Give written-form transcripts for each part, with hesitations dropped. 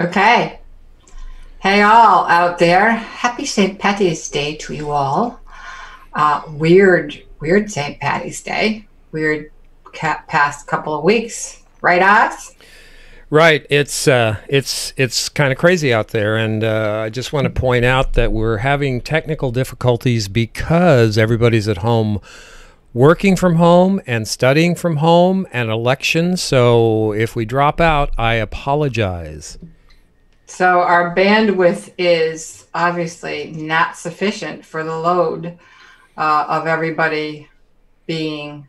Okay. Hey, all out there. Happy St. Patty's Day to you all. Weird St. Patty's Day. Weird past couple of weeks. Right, Oz? Right. It's kind of crazy out there. And I just want to point out that we're having technical difficulties because everybody's at home working from home and studying from home and elections. So if we drop out, I apologize. So our bandwidth is obviously not sufficient for the load of everybody being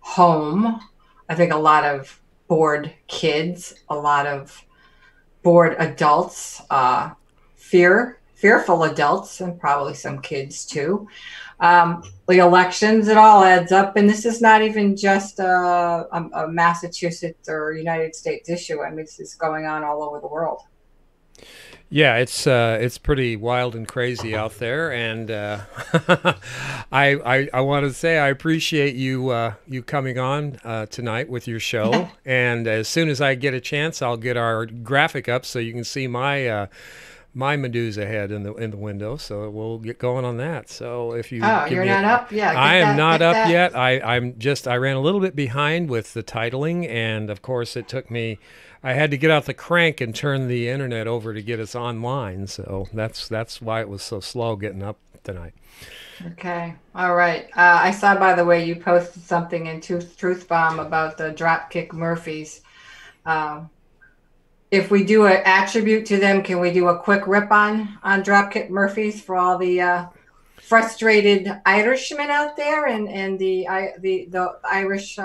home. I think a lot of bored kids, a lot of bored adults, fearful adults, and probably some kids too. The elections, it all adds up. And this is not even just a Massachusetts or United States issue. I mean, this is going on all over the world. Yeah, it's pretty wild and crazy out there, and I want to say I appreciate you you coming on tonight with your show. And as soon as I get a chance, I'll get our graphic up so you can see my my Medusa head in the window. So we'll get going on that. So if you you're not up, yeah, I am not up yet. I ran a little bit behind with the titling, and of course it took me. I had to get out the crank and turn the internet over to get us online, so that's why it was so slow getting up tonight. Okay, all right. I saw, by the way, you posted something in Truth Bomb about the Dropkick Murphys. If we do an attribute to them, can we do a quick rip on Dropkick Murphys for all the frustrated Irishmen out there and the Irish?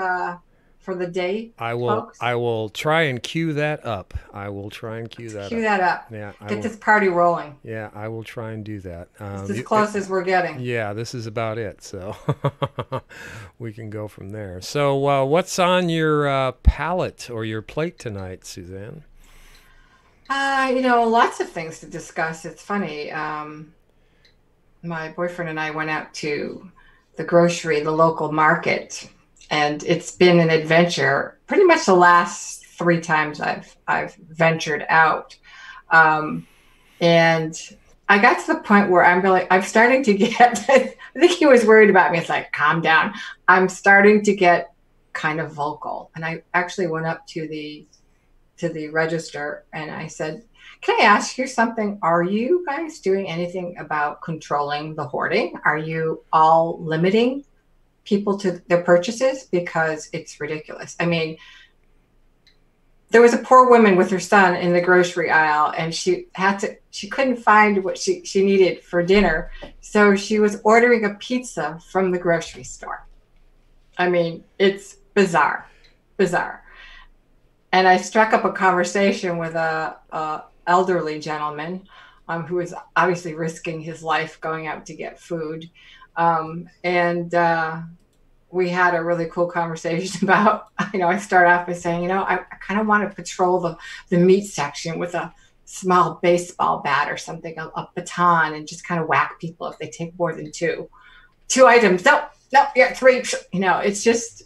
For the day, I will try and cue that up. I will try and cue that up. Yeah, get this party rolling. Yeah, I will try and do that. It's as close as we're getting. Yeah, this is about it. So we can go from there. So what's on your palette or your plate tonight, Suzanne? You know, lots of things to discuss. It's funny. My boyfriend and I went out to the local market. And it's been an adventure. Pretty much the last three times I've ventured out, and I got to the point where I'm starting to get. I think he was worried about me. It's like, calm down. I'm starting to get kind of vocal, and I actually went up to the register and I said, "Can I ask you something? Are you guys doing anything about controlling the hoarding? Are you all limiting people to their purchases? Because it's ridiculous." I mean, there was a poor woman with her son in the grocery aisle, and she couldn't find what she needed for dinner. So she was ordering a pizza from the grocery store. I mean, it's bizarre. And I struck up a conversation with a elderly gentleman who was obviously risking his life going out to get food. We had a really cool conversation about, you know, I start off by saying, you know, I kind of want to patrol the meat section with a small baseball bat or something, a baton, and just kind of whack people if they take more than two items. No, yeah, three. You know, it's just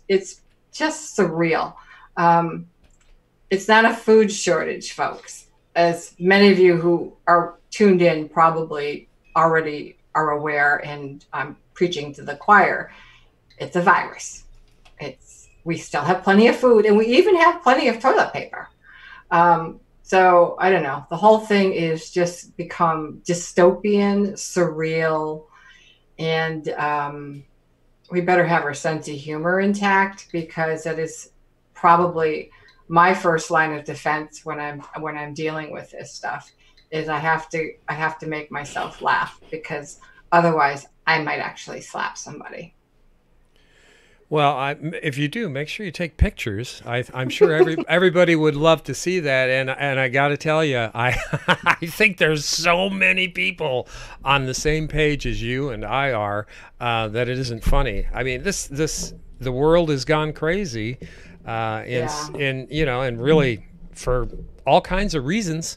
surreal. It's not a food shortage, folks, as many of you who are tuned in probably already are aware, and I'm preaching to the choir. It's a virus. We still have plenty of food, and we even have plenty of toilet paper. So I don't know. The whole thing is just become dystopian, surreal, and we better have our sense of humor intact, because that is probably my first line of defense when I'm dealing with this stuff. Is I have to make myself laugh, because otherwise I might actually slap somebody. Well, if you do, make sure you take pictures. I'm sure everybody would love to see that. And I got to tell you, I think there's so many people on the same page as you and I are that it isn't funny. I mean, the world has gone crazy, you know, and really for all kinds of reasons.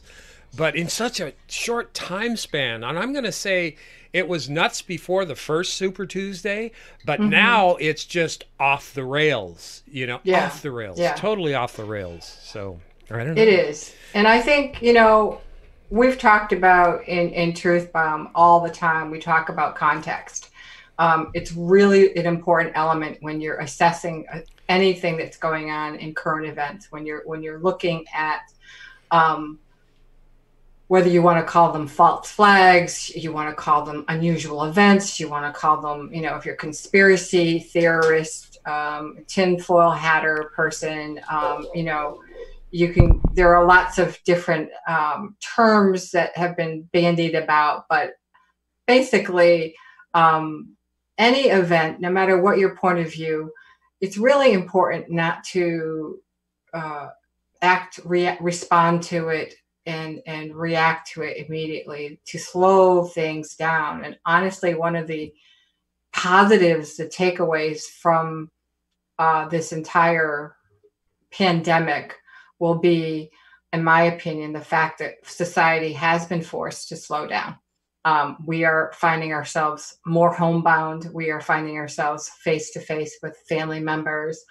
But in such a short time span, and I'm going to say it was nuts before the first Super Tuesday, but now it's just off the rails, you know, off the rails, totally off the rails. So I don't know. It is. And I think, you know, we've talked about in Truth Bomb all the time, we talk about context. It's really an important element when you're assessing anything that's going on in current events, when you're looking at whether you want to call them false flags, you want to call them unusual events, you want to call them, you know, if you're a conspiracy theorist, tinfoil hatter person, you know, you can, there are lots of different terms that have been bandied about, but basically, any event, no matter what your point of view, it's really important not to respond to it and react to it immediately, to slow things down. And honestly, one of the positives, the takeaways from this entire pandemic will be, in my opinion, the fact that society has been forced to slow down. We are finding ourselves more homebound. We are finding ourselves face-to-face with family members,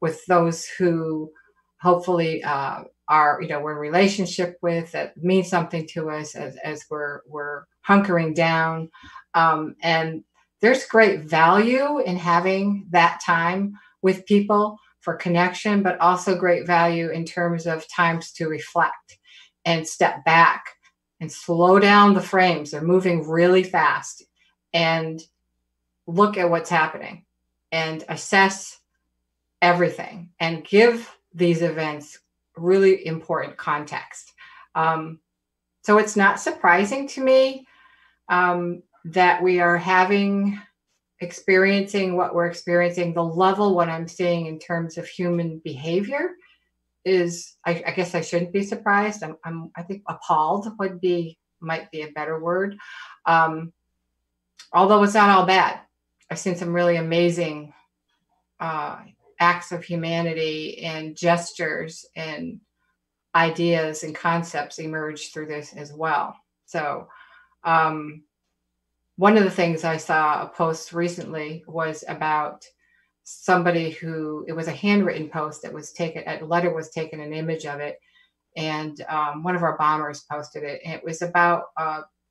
with those who hopefully are, you know, we're in relationship with, that means something to us as we're hunkering down. And there's great value in having that time with people for connection, but also great value in terms of times to reflect and step back and slow down the frames. They're moving really fast, and look at what's happening and assess everything and give these events really important context. So it's not surprising to me that we are experiencing what we're experiencing. The level, what I'm seeing in terms of human behavior is, I guess I shouldn't be surprised. I think appalled might be a better word. Although it's not all bad. I've seen some really amazing acts of humanity and gestures and ideas and concepts emerge through this as well. So, one of the things I saw a post recently was about somebody who, it was a handwritten post that was taken, a letter was taken, an image of it. And one of our bombers posted it. And it was about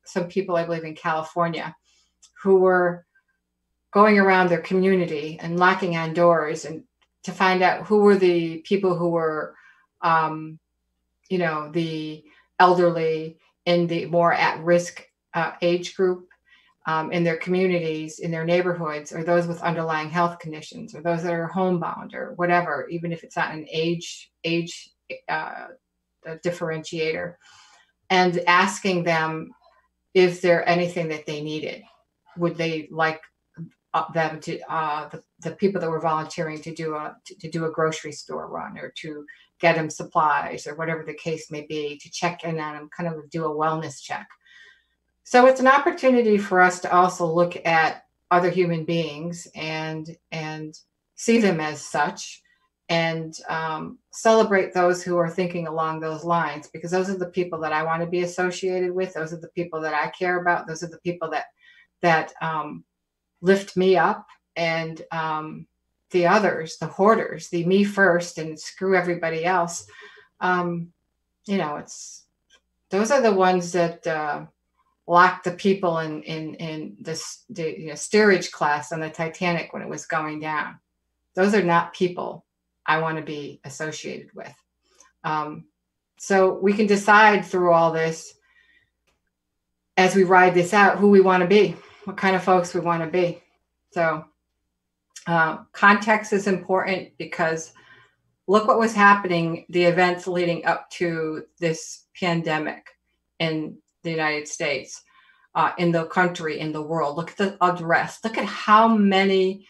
some people, I believe in California, who were going around their community and knocking on doors and to find out who were the people who were, you know, the elderly in the more at-risk age group. In their communities, in their neighborhoods, or those with underlying health conditions, or those that are homebound, or whatever, even if it's not an age differentiator, and asking them if there anything that they needed, would they like them to the people that were volunteering to do a grocery store run, or to get them supplies, or whatever the case may be, to check in on them, kind of do a wellness check. So it's an opportunity for us to also look at other human beings and see them as such, and celebrate those who are thinking along those lines, because those are the people that I want to be associated with. Those are the people that I care about. Those are the people that lift me up, and the others, the hoarders, the me first and screw everybody else. You know, those are the ones that locked the people in the you know, steerage class on the Titanic when it was going down. Those are not people I want to be associated with. So we can decide through all this, as we ride this out, who we want to be, what kind of folks we want to be. So context is important, because look what was happening, the events leading up to this pandemic and the United States, in the country, in the world. Look at the unrest. Look at how many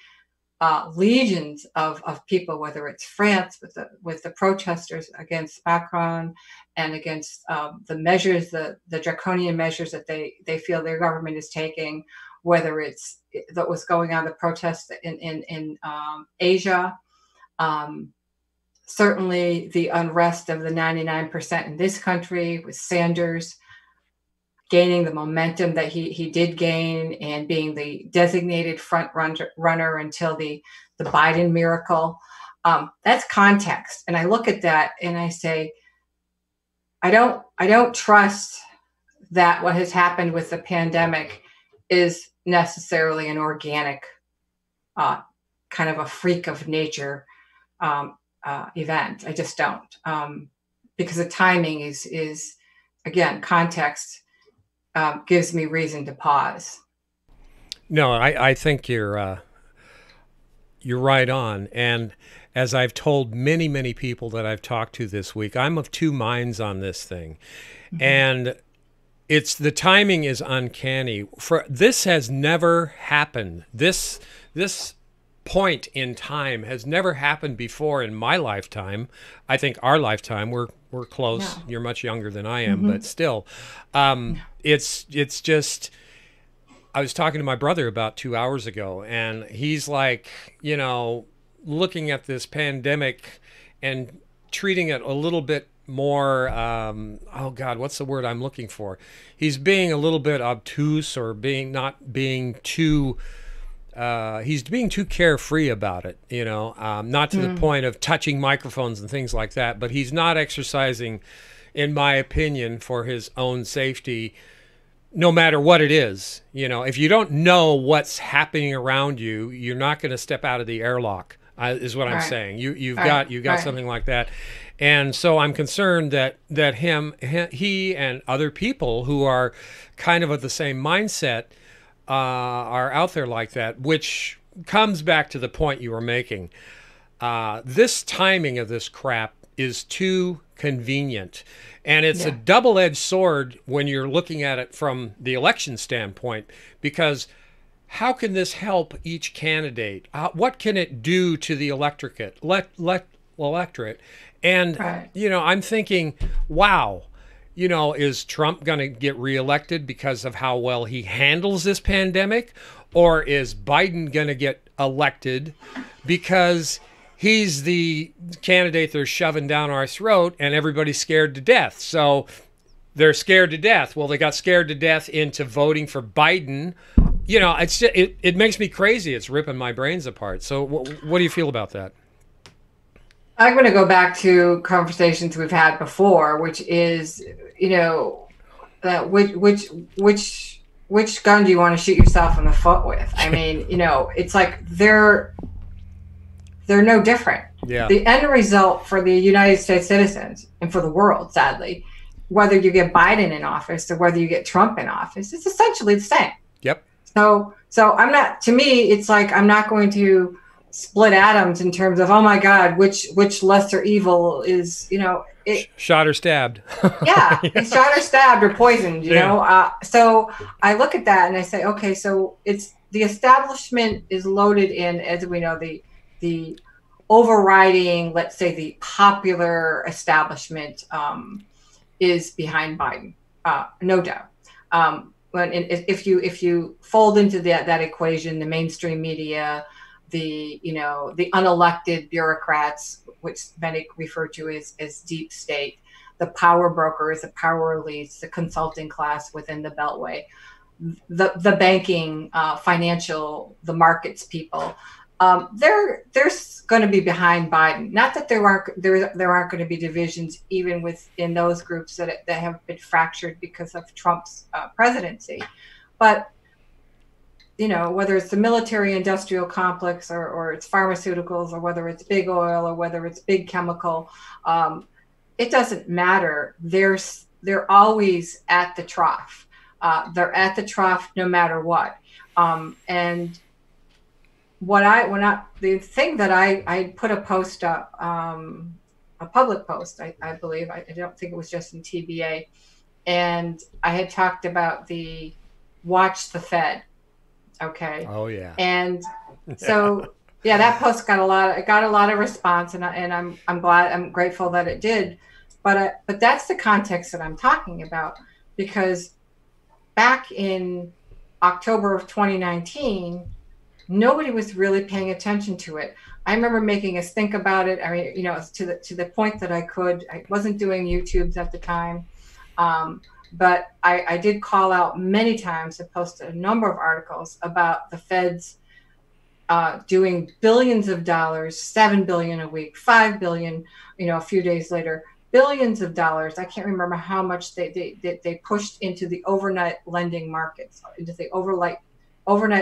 legions of people, whether it's France with the protesters against Macron and against the measures, the draconian measures that they feel their government is taking, whether it's that was going on, the protests in Asia, certainly the unrest of the 99% in this country with Sanders gaining the momentum that he did gain and being the designated front runner until the Biden miracle. That's context. And I look at that and I say, I don't trust that what has happened with the pandemic is necessarily an organic kind of a freak of nature event. I just don't, because the timing is again, context gives me reason to pause. No, I think you're right on. And as I've told many, many people that I've talked to this week, I'm of two minds on this thing. Mm-hmm. And it's, the timing is uncanny. For this has never happened. This point in time has never happened before in my lifetime. I think our lifetime, we're close. Yeah. You're much younger than I am, mm-hmm. but still, it's just, I was talking to my brother about 2 hours ago, and he's like, you know, looking at this pandemic and treating it a little bit more, oh God, what's the word I'm looking for? He's being a little bit obtuse, or he's being too carefree about it, you know, not to the point of touching microphones and things like that, but he's not exercising, in my opinion, for his own safety, no matter what it is. You know, if you don't know what's happening around you, you're not going to step out of the airlock, is what I'm saying. You've got something like that. And so I'm concerned that he and other people who are kind of the same mindset are out there like that, which comes back to the point you were making. This timing of this crap is too convenient, and it's a double-edged sword when you're looking at it from the election standpoint, because how can this help each candidate? What can it do to the electorate? Electorate, and you know, I'm thinking, wow. You know, is Trump going to get reelected because of how well he handles this pandemic? Or is Biden going to get elected because he's the candidate they're shoving down our throat and everybody's scared to death? So they're scared to death. Well, they got scared to death into voting for Biden. You know, it's just, it makes me crazy. It's ripping my brains apart. So what do you feel about that? I'm going to go back to conversations we've had before, which is, you know, that which gun do you want to shoot yourself in the foot with? I mean, you know, it's like they're no different. Yeah. The end result for the United States citizens and for the world, sadly, whether you get Biden in office or whether you get Trump in office, it's essentially the same. Yep. So I'm not. To me, it's like I'm not going to split atoms in terms of, oh my God, which lesser evil is, you know, shot or stabbed. Yeah, it's shot or stabbed or poisoned, you know. So I look at that and I say, okay, so it's the establishment is loaded in, as we know, the overriding, let's say, the popular establishment is behind Biden, no doubt. If you fold into that equation the mainstream media, the unelected bureaucrats, which many refer to as deep state, the power brokers, the power elites, the consulting class within the Beltway, the banking, financial, the markets people, they're going to be behind Biden. Not that there aren't going to be divisions even within those groups that have been fractured because of Trump's presidency, but you know, whether it's the military-industrial complex or it's pharmaceuticals, or whether it's big oil, or whether it's big chemical, it doesn't matter. They're always at the trough. They're at the trough no matter what. And the thing that I put a post up, a public post, I believe. I don't think it was just in TBA, and I had talked about the watch the Fed. Okay. Oh yeah. And so yeah, that post got a lot of response, and I'm glad, I'm grateful that it did, but that's the context that I'm talking about, because back in October of 2019, nobody was really paying attention to it. I remember making us think about it. I mean, you know, to the point that I could. I wasn't doing YouTubes at the time. But I did call out many times and posted a number of articles about the Fed's doing billions of dollars, $7 billion a week, $5 billion, you know, a few days later, billions of dollars. I can't remember how much they pushed into the overnight lending markets, into the overnight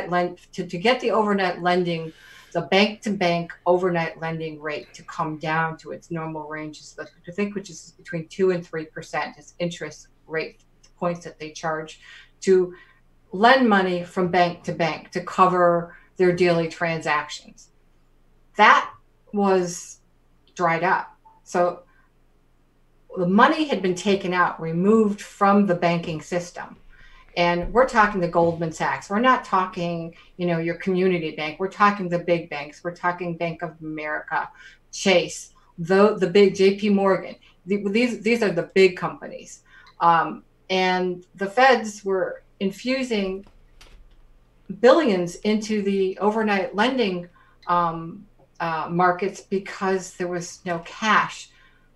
lend to get the overnight lending, the bank to bank overnight lending rate to come down to its normal ranges, I think, which is between 2% and 3% is interest rate points that they charge to lend money from bank to bank to cover their daily transactions. That was dried up. So the money had been taken out, removed from the banking system. And we're talking the Goldman Sachs. We're not talking, you know, your community bank. We're talking the big banks. We're talking Bank of America, Chase, the big JP Morgan. These are the big companies. And the feds were infusing billions into the overnight lending markets because there was no cash.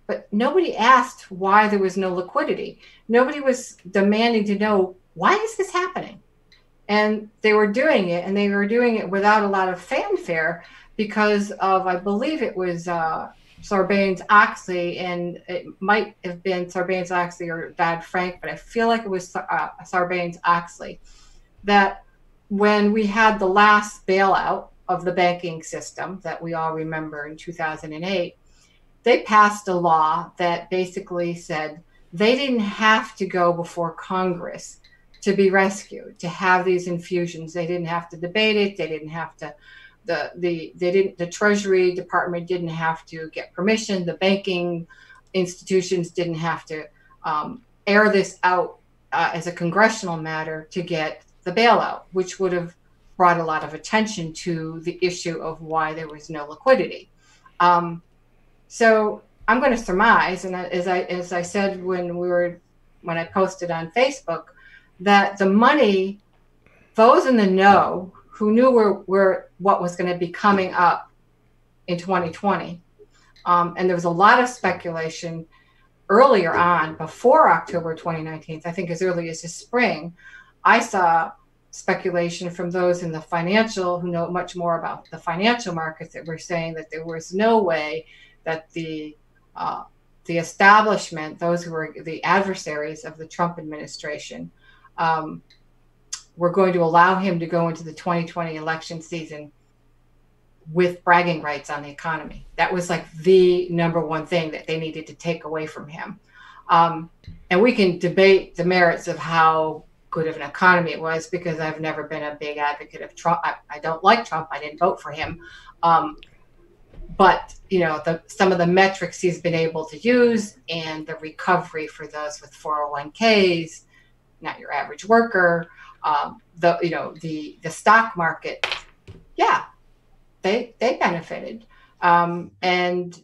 But nobody asked why there was no liquidity. Nobody was demanding to know, why is this happening? And they were doing it, and they were doing it without a lot of fanfare because of, I believe it was Sarbanes-Oxley, and it might have been Sarbanes-Oxley or Dodd-Frank, but I feel like it was Sarbanes-Oxley, that when we had the last bailout of the banking system that we all remember in 2008, they passed a law that basically said they didn't have to go before Congress to be rescued, to have these infusions. They didn't have to debate it. They didn't have to, the Treasury Department didn't have to get permission. The banking institutions didn't have to air this out as a congressional matter to get the bailout, which would have brought a lot of attention to the issue of why there was no liquidity. So I'm going to surmise, and as I said when I posted on Facebook, that the money, those in the know who knew what was going to be coming up in 2020, and there was a lot of speculation earlier on before October 2019. I think as early as the spring, I saw speculation from those in the financial who know much more about the financial markets that were saying that there was no way that the establishment, those who were the adversaries of the Trump administration, were going to allow him to go into the 2020 election season with bragging rights on the economy. That was like the #1 thing that they needed to take away from him. And we can debate the merits of how good of an economy it was, because I've never been a big advocate of Trump. I don't like Trump. I didn't vote for him. But, you know, some of the metrics he's been able to use and the recovery for those with 401ks, not your average worker, the stock market. Yeah, they benefited. And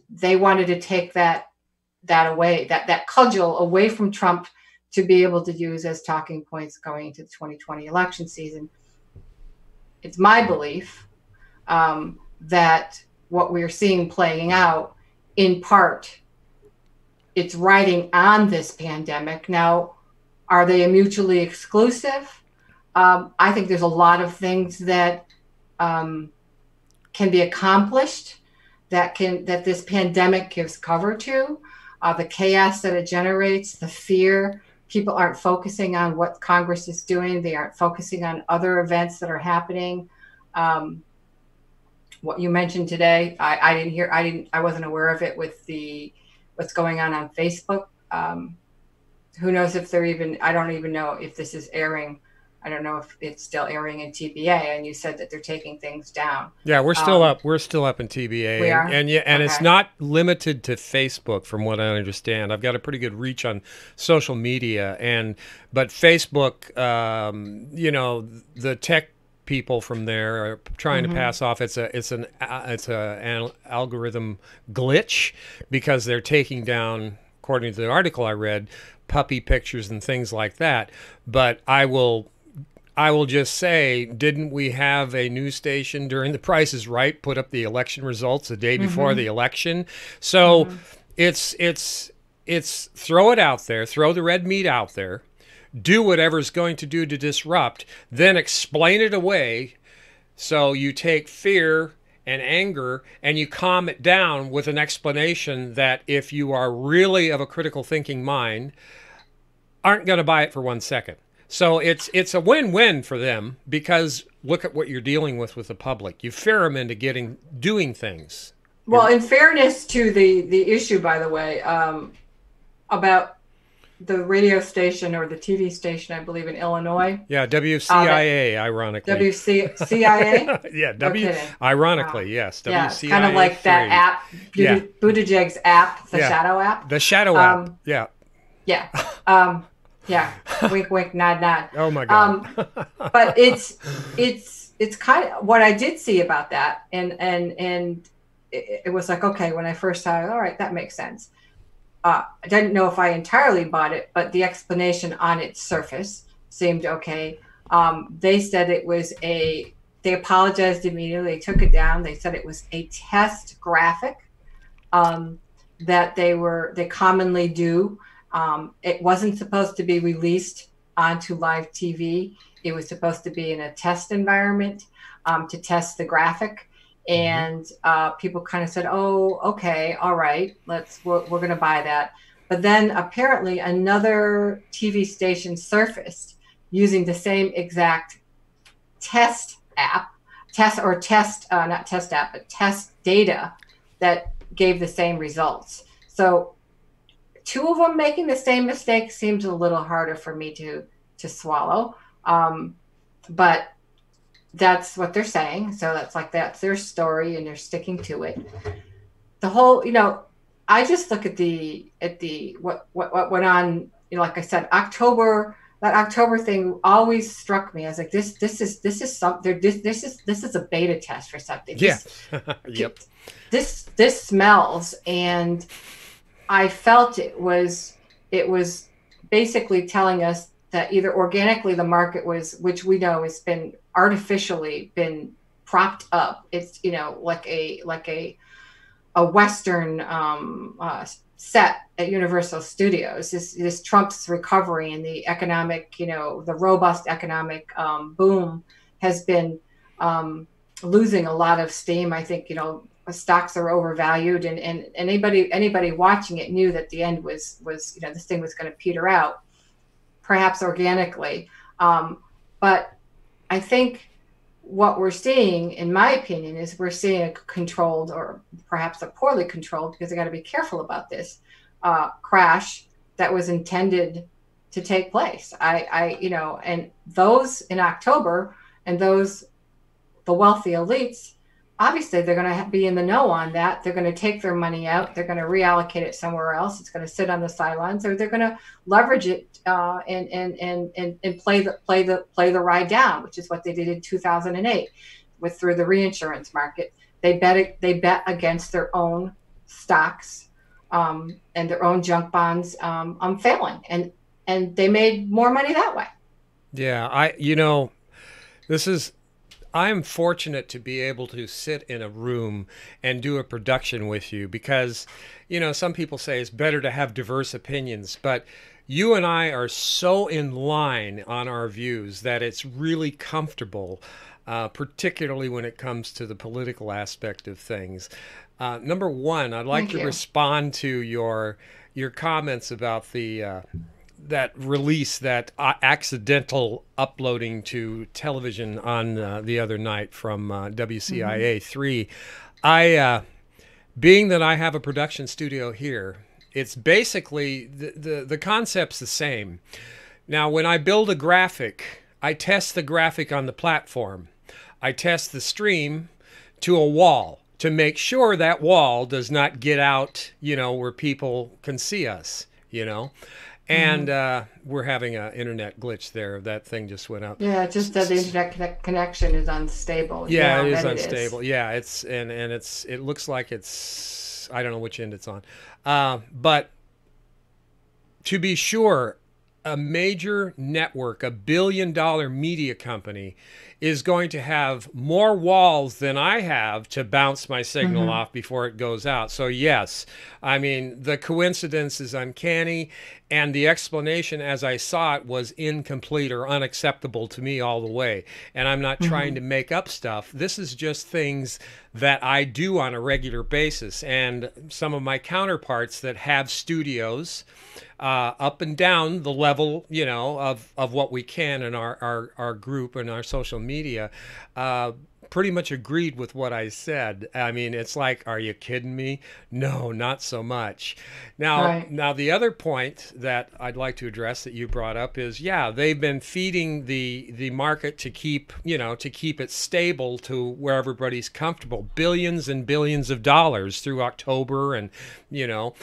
they wanted to take that away, that cudgel away from Trump to be able to use as talking points going into the 2020 election season. It's my belief that what we're seeing playing out, in part, it's riding on this pandemic. Now, are they mutually exclusive? I think there's a lot of things that can be accomplished that this pandemic gives cover to. The chaos that it generates, the fear. People aren't focusing on what Congress is doing. They aren't focusing on other events that are happening. What you mentioned today, I wasn't aware of it with what's going on Facebook. Who knows if they're even, I don't even know if this is airing. I don't know if it's still airing in TBA, and you said that they're taking things down. Yeah, we're still up. We're still up in TBA. We are? And yeah, and okay. It's not limited to Facebook from what I understand. I've got a pretty good reach on social media, but Facebook, you know, the tech people from there are trying to pass off it's an algorithm glitch, because they're taking down, according to the article I read, puppy pictures and things like that. But I will just say, didn't we have a news station during The Price is Right put up the election results the day before the election? So it's throw it out there, throw the red meat out there. Do whatever's going to do to disrupt, then explain it away So you take fear and anger and you calm it down with an explanation that if you are really of a critical thinking mind, aren't going to buy it for 1 second. So it's a win-win for them, because look at what you're dealing with the public. You fear them into doing things. Well, in fairness to the issue, by the way, about the radio station or the TV station, I believe, in Illinois. Yeah, WCIA, ironically. WCIA? Yeah, ironically, yes. Yeah, WCIA. It's kind of like that app, Buttigieg's app, the shadow app. The shadow app, yeah. Yeah. Yeah. Wink, wink, nod, nod. Oh, my God. But it's kind of what I did see about that. And it was like, okay, when I first saw it, all right, that makes sense. I didn't know if I entirely bought it, but the explanation on its surface seemed okay. They said it was they apologized immediately, took it down. They said it was a test graphic that they commonly do. It wasn't supposed to be released onto live TV. It was supposed to be in a test environment to test the graphic. And people kind of said, oh, okay, all right, we're going to buy that. But then apparently another TV station surfaced using the same exact test data that gave the same results. So two of them making the same mistake seems a little harder for me to swallow. But that's what they're saying. So that's their story, and they're sticking to it. The whole, I just look at the what went on. Like I said, that October thing always struck me. I was like, this is something. This is a beta test for something. Yeah. Yep. This smells, and I felt it was basically telling us that either organically the market was, which we know has been artificially been propped up. It's like a Western set at Universal Studios. This Trump's recovery and the economic, the robust economic boom has been losing a lot of steam. I think stocks are overvalued, and anybody watching it knew that the end was this thing was going to peter out, perhaps organically, but I think what we're seeing, in my opinion, is we're seeing a controlled, or perhaps a poorly controlled, because I got to be careful about this, crash that was intended to take place. And those in October, and the wealthy elites, obviously they're going to be in the know on that. They're going to take their money out. They're going to reallocate it somewhere else. It's going to sit on the sidelines, or they're going to leverage it and play the ride down, which is what they did in 2008 through the reinsurance market. They bet against their own stocks and their own junk bonds failing, and they made more money that way. Yeah, I'm fortunate to be able to sit in a room and do a production with you, because, some people say it's better to have diverse opinions, but you and I are so in line on our views that it's really comfortable, particularly when it comes to the political aspect of things. Number one, I'd like to respond to your comments about the that release, that accidental uploading to television on the other night from WCIA 3. Being that I have a production studio here, it's basically the concept's the same. Now, when I build a graphic, I test the graphic on the platform. I test the stream to a wall to make sure that wall does not get out, where people can see us, And we're having an internet glitch there. That thing just went up. Yeah, it just said the internet connection is unstable. Yeah, it is unstable. Yeah, it's and it's it looks like it's, I don't know which end it's on. But to be sure, a major network, $1 billion media company, is going to have more walls than I have to bounce my signal off before it goes out. So yes, I mean, the coincidence is uncanny, And the explanation as I saw it was incomplete or unacceptable to me all the way. And I'm not trying to make up stuff. This is just things that I do on a regular basis. And some of my counterparts that have studios up and down the level, you know, of what we can in our group and our social media, pretty much agreed with what I said. I mean, it's like, are you kidding me? No, not so much. Now, now the other point that I'd like to address that you brought up is, yeah, they've been feeding the market to keep, you know, to keep it stable to where everybody's comfortable. Billions and billions of dollars through October, and you know,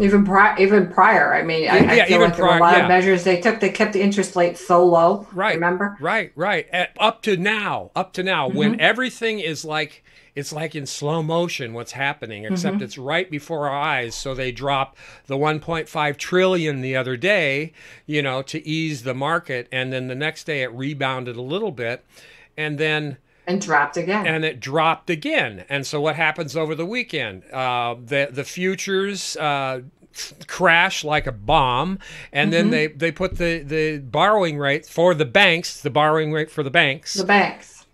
even prior. I mean, I feel like there were a lot of measures they took. They kept the interest rate so low. Right. Remember? Right. Right. Up to now. Up to now. When everything is like, it's like in slow motion what's happening, except it's right before our eyes. So they dropped the 1.5 trillion the other day, you know, to ease the market. And then the next day it rebounded a little bit and then. And dropped again. And it dropped again. And so what happens over the weekend? The futures crash like a bomb. And then they put the borrowing rate for the banks,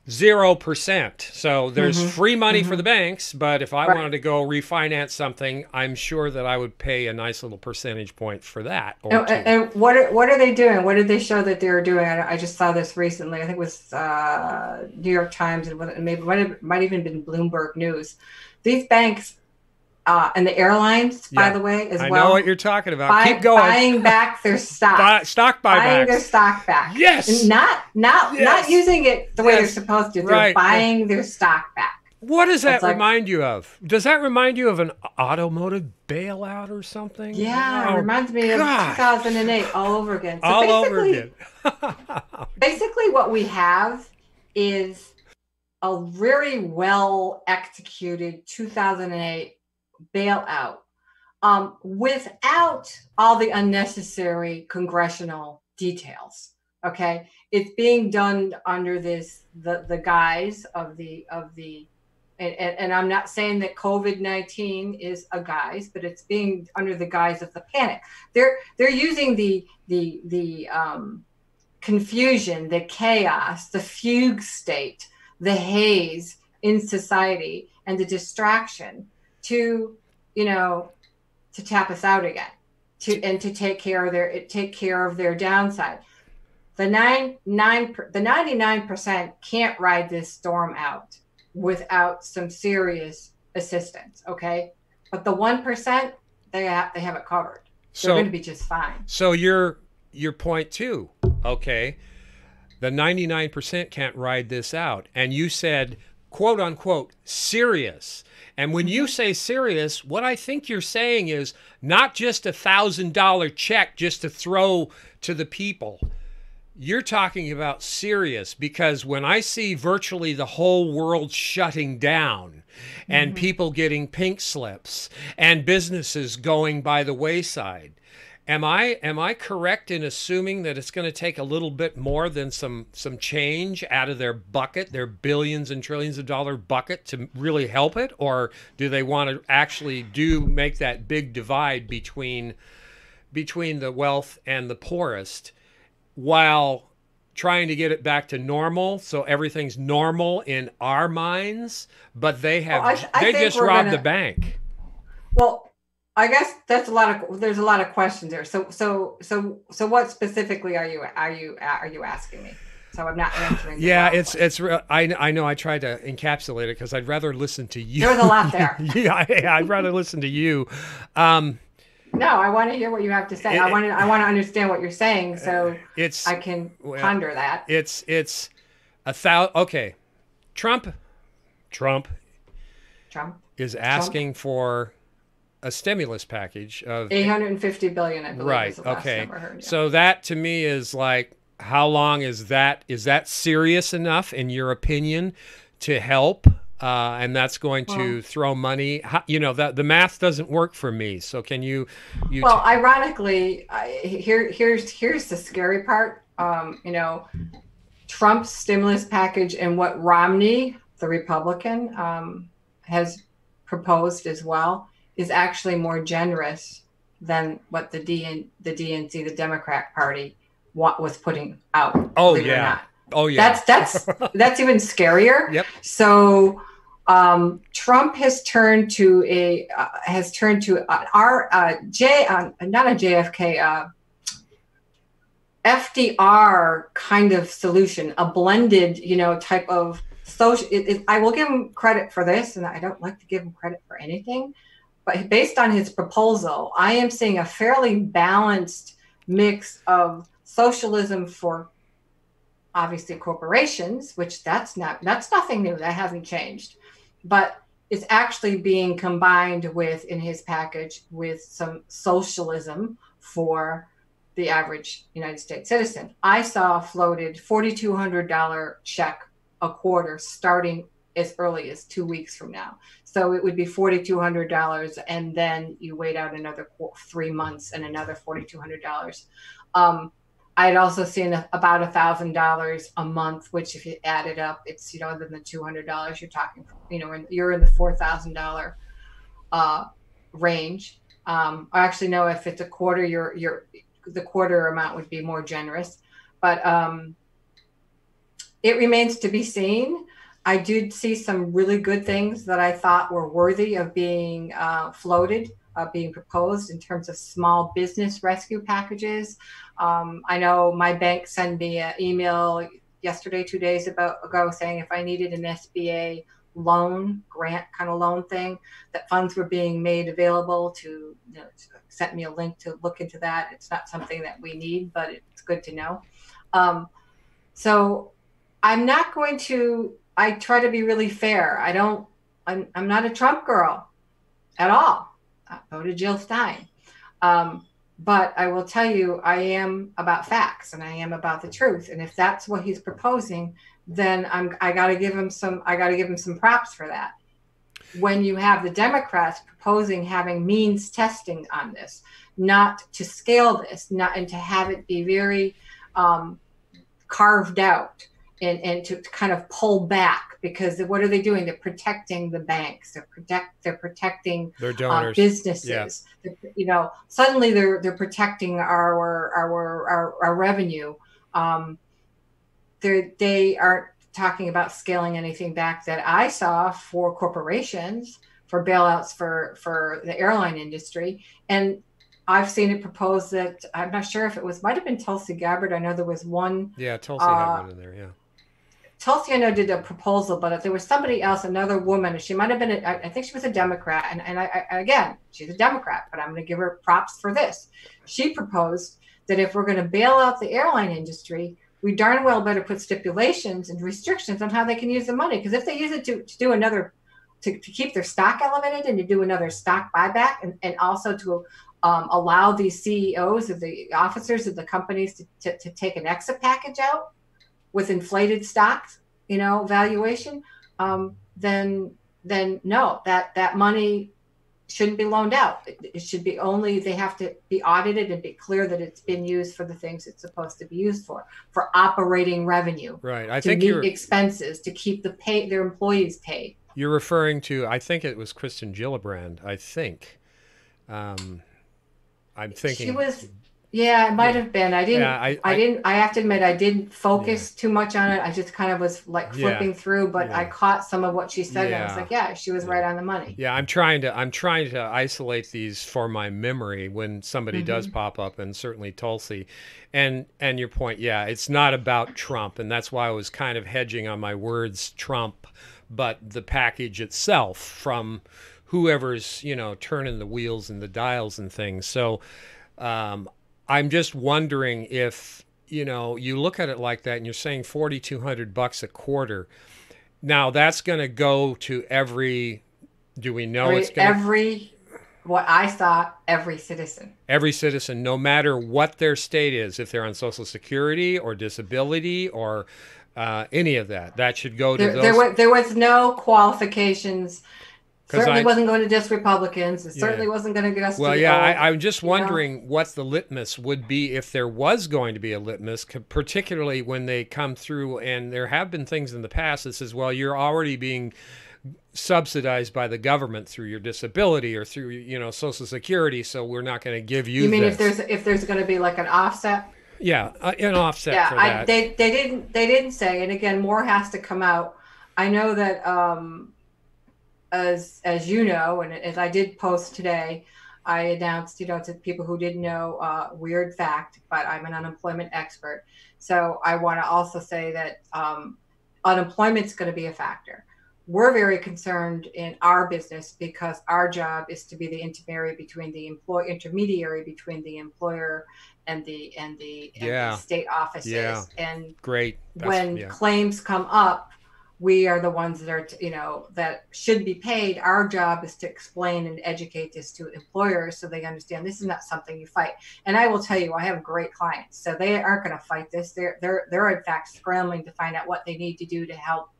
0%. So there's free money for the banks, but if I wanted to go refinance something, I'm sure that I would pay a nice little percentage point for that. Or and what are they doing? What did they show that they were doing? I just saw this recently. I think it was New York Times and maybe might even been Bloomberg News. These banks and the airlines, by the way, as well. I know what you're talking about. Keep going. Buying back their stock. Stock buybacks. Buying their stock back. Yes. And not using it the way they're supposed to. They're buying their stock back. What does that remind you of? Does that remind you of an automotive bailout or something? Yeah, it reminds me of 2008 all over again. So all over again. Basically, what we have is a really well executed 2008. Bailout without all the unnecessary congressional details. Okay, it's being done under the guise of the and I'm not saying that COVID-19 is a guise, but it's being under the guise of the panic. They're using the confusion, the chaos, the fugue state, the haze in society, and the distraction to, you know, to tap us out again, to take care of their downside. The 99% can't ride this storm out without some serious assistance, okay? But the 1%, they have it covered. So, they're going to be just fine. So your point too, okay? The 99% can't ride this out, and you said, quote unquote, serious. And when you say serious, what I think you're saying is not just a $1,000 check just to throw to the people. You're talking about serious, because when I see virtually the whole world shutting down and people getting pink slips and businesses going by the wayside, am I correct in assuming that it's going to take a little bit more than some change out of their bucket, their billions and trillions of dollar bucket, to really help it? Or do they want to actually make that big divide between the wealth and the poorest, while trying to get it back to normal, so everything's normal in our minds, but they have they just robbed the bank? Well, I guess there's a lot of questions there. So what specifically are you asking me? So I'm not answering. Yeah, it's real. I know I tried to encapsulate it because I'd rather listen to you. There's a lot there. I'd rather listen to you. No, I want to hear what you have to say. I want to understand what you're saying, so I can ponder that. It's a thousand. Okay, Trump is asking for a stimulus package of $850 billion, I believe. Right. Is the last number I heard, yeah. So that to me is like, how long is that? Is that serious enough, in your opinion, to help? And that's going to throw money. You know, that the math doesn't work for me. So can you? Well, ironically, here's the scary part. You know, Trump's stimulus package and what Romney, the Republican, has proposed as well, is actually more generous than what the DNC, the Democrat Party, was putting out. Oh yeah, oh yeah. That's even scarier. Yep. So Trump has turned to FDR kind of solution, a blended, type of social. I will give him credit for this, and I don't like to give him credit for anything, but based on his proposal, I am seeing a fairly balanced mix of socialism for obviously corporations, which that's nothing new. That hasn't changed, but it's actually being combined with, in his package, with some socialism for the average United States citizen. I saw floated $4,200 check a quarter starting as early as 2 weeks from now. So it would be $4,200, and then you wait out another 3 months and another $4,200. I had also seen about $1,000 a month, which if you add it up, it's, other than the $200 you're talking, and you're in the $4,000 range. I actually know if it's a quarter, the quarter amount would be more generous, but it remains to be seen. I did see some really good things that I thought were worthy of being floated, being proposed in terms of small business rescue packages. I know my bank sent me an email yesterday, 2 days ago, saying if I needed an SBA loan, grant kind of loan thing, that funds were being made available to, sent me a link to look into that. It's not something that we need, but it's good to know. So I'm not going to, I try to be really fair. I'm not a Trump girl at all. I go to Jill Stein. But I will tell you, I am about facts and I am about the truth. And if that's what he's proposing, then I got to give him some props for that. When you have the Democrats proposing having means testing on this, not to scale this, and to have it be very carved out and to kind of pull back, because what are they doing? They're protecting the banks. They're protecting their donors, businesses. Yeah. Suddenly they're protecting our revenue. They aren't talking about scaling anything back that I saw for corporations, for bailouts for the airline industry. And I've seen it proposed that, I'm not sure if it was, might have been Tulsi Gabbard. I know there was one. Yeah, Tulsi had one in there, yeah. Tulsi, I know, did a proposal, but if there was somebody else, another woman, she might have been, I think she was a Democrat. And I again, she's a Democrat, but I'm going to give her props for this. She proposed that if we're going to bail out the airline industry, we darn well better put stipulations and restrictions on how they can use the money. Because if they use it to do another, to keep their stock elevated and to do another stock buyback, and also to allow these CEOs of the officers of the companies to take an exit package out with inflated stocks, valuation, then no, that money shouldn't be loaned out. It should be only, they have to be audited and be clear that it's been used for the things it's supposed to be used for operating revenue, right? I think meet expenses, to keep their employees paid. You're referring to, I think it was Kristen Gillibrand. I think, I'm thinking she was, yeah, it might have been. I have to admit, I didn't focus too much on it. I just kind of was like flipping through, but I caught some of what she said, and I was like, yeah, she was right on the money. Yeah, I'm trying to isolate these for my memory when somebody does pop up, and certainly Tulsi. And your point, yeah, it's not about Trump, and that's why I was kind of hedging on my words, Trump, but the package itself from whoever's, turning the wheels and the dials and things. So I'm just wondering if, you look at it like that and you're saying $4,200 a quarter. Now that's going to go to every, do we know it's going to every, what I saw, every citizen, no matter what their state is, if they're on Social Security or disability or any of that, that should go to those. There was no qualifications. Certainly wasn't going to just Republicans. It certainly wasn't going to just. Well, yeah, I'm just wondering what the litmus would be, if there was going to be a litmus, particularly when they come through. And there have been things in the past that says, well, you're already being subsidized by the government through your disability or through, you know, Social Security. So we're not going to give you. You mean this. if there's going to be like an offset? Yeah, an offset. Yeah, for that. They didn't say. And again, more has to come out. I know that as you know, and as I did post today, I announced, you know, to people who didn't know, weird fact, but I'm an unemployment expert. So I want to also say that unemployment's going to be a factor. We're very concerned in our business because our job is to be the intermediary between the employer and the state offices. Yeah. And great. When claims come up, we are the ones that are, you know, that should be paid. Our job is to explain and educate this to employers so they understand this is not something you fight. And I will tell you, I have great clients, so they aren't going to fight this. They're in fact scrambling to find out what they need to do to help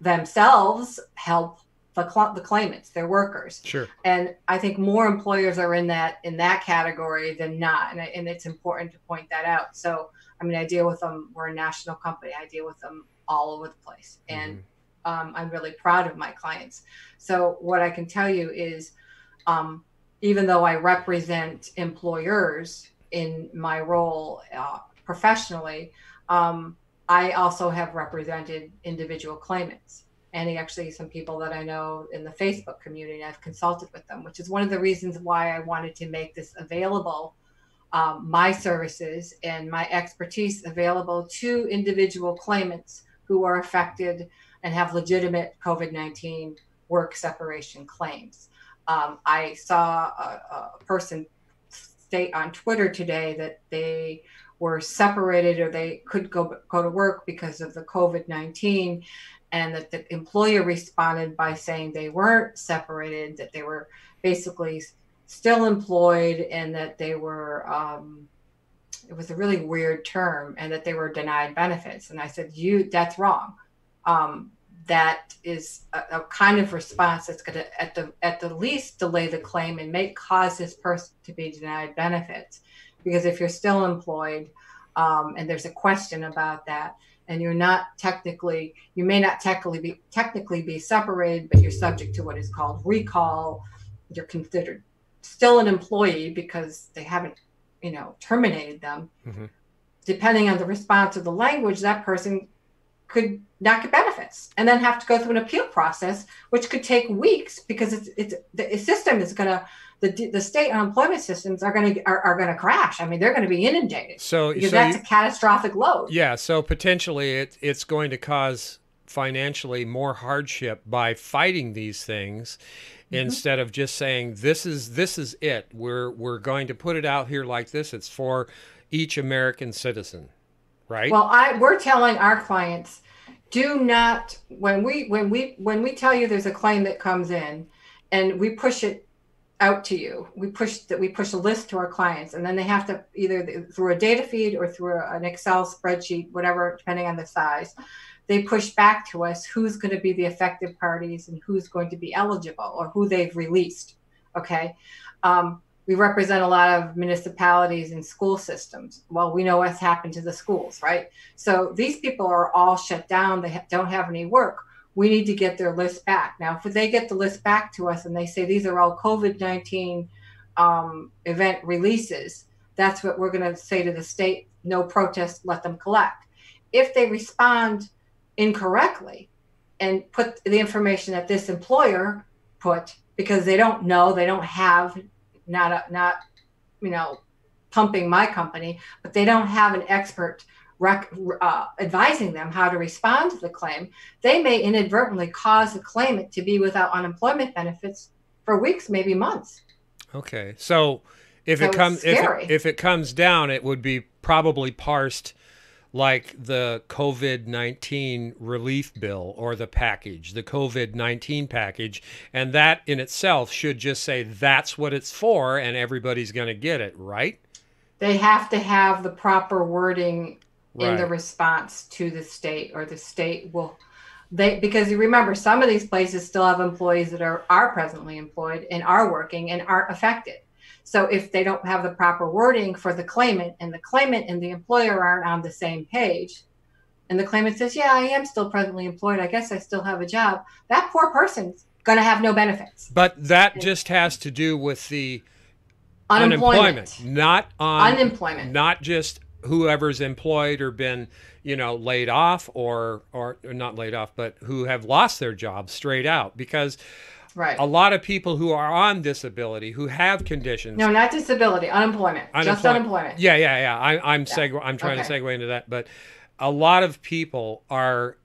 themselves, help the claimants, their workers. Sure. And I think more employers are in that category than not, and it's important to point that out. So, I mean, I deal with them. We're a national company. I deal with them all over the place. And I'm really proud of my clients. So what I can tell you is, even though I represent employers in my role professionally, I also have represented individual claimants. And actually some people that I know in the Facebook community, I've consulted with them, which is one of the reasons why I wanted to make this available, my services and my expertise available to individual claimants who are affected and have legitimate COVID-19 work separation claims. I saw a person state on Twitter today that they were separated or they could go to work because of the COVID-19, and that the employer responded by saying they weren't separated, that they were basically still employed, and that they were, it was a really weird term, and that they were denied benefits. And I said, that's wrong. That is a kind of response that's going to, at the least, delay the claim and cause this person to be denied benefits. Because if you're still employed, and there's a question about that, and you may not technically be separated, but you're subject to what is called recall. You're considered still an employee because they haven't, you know, terminated them. Mm-hmm. Depending on the response of the language, that person could not get benefits and then have to go through an appeal process, which could take weeks because it's the system is going to, the state unemployment systems are going to crash. I mean, they're going to be inundated. So that's a catastrophic load. Yeah. So potentially it's going to cause financially more hardship by fighting these things. Mm-hmm. Instead of just saying, this is it. We're going to put it out here like this. It's for each American citizen, right? Well, we're telling our clients, do not, when we tell you there's a claim that comes in and we push it out to you, we push a list to our clients, and then they have to either through a data feed or through an Excel spreadsheet, whatever, depending on the size, they push back to us who's going to be the affected parties and who's going to be eligible or who they've released. Okay. We represent a lot of municipalities and school systems. Well, we know what's happened to the schools, right? So these people are all shut down. They don't have any work. We need to get their list back. Now, if they get the list back to us and they say these are all COVID-19 event releases, that's what we're going to say to the state, no protest, let them collect. If they respond incorrectly and put the information that this employer put, because they don't know, they don't have, not you know, pumping my company, but they don't have an expert advising them how to respond to the claim, they may inadvertently cause the claimant to be without unemployment benefits for weeks, maybe months. Okay, so if it comes down, it would be probably parsed like the COVID-19 relief bill or the COVID-19 package. And that in itself should just say that's what it's for and everybody's going to get it, right? They have to have the proper wording in the response to the state, or the state will, because you remember some of these places still have employees that are presently employed and are working and aren't affected. So if they don't have the proper wording for the claimant and the employer aren't on the same page, and the claimant says, yeah, I am still presently employed, I guess I still have a job, that poor person's going to have no benefits. But that just has to do with the unemployment, not just whoever's employed or been, you know, laid off or not laid off, but who have lost their job straight out, because a lot of people who are on disability, who have conditions. No, not disability, unemployment. Just unemployment. Yeah. I'm trying to segue into that, but a lot of people are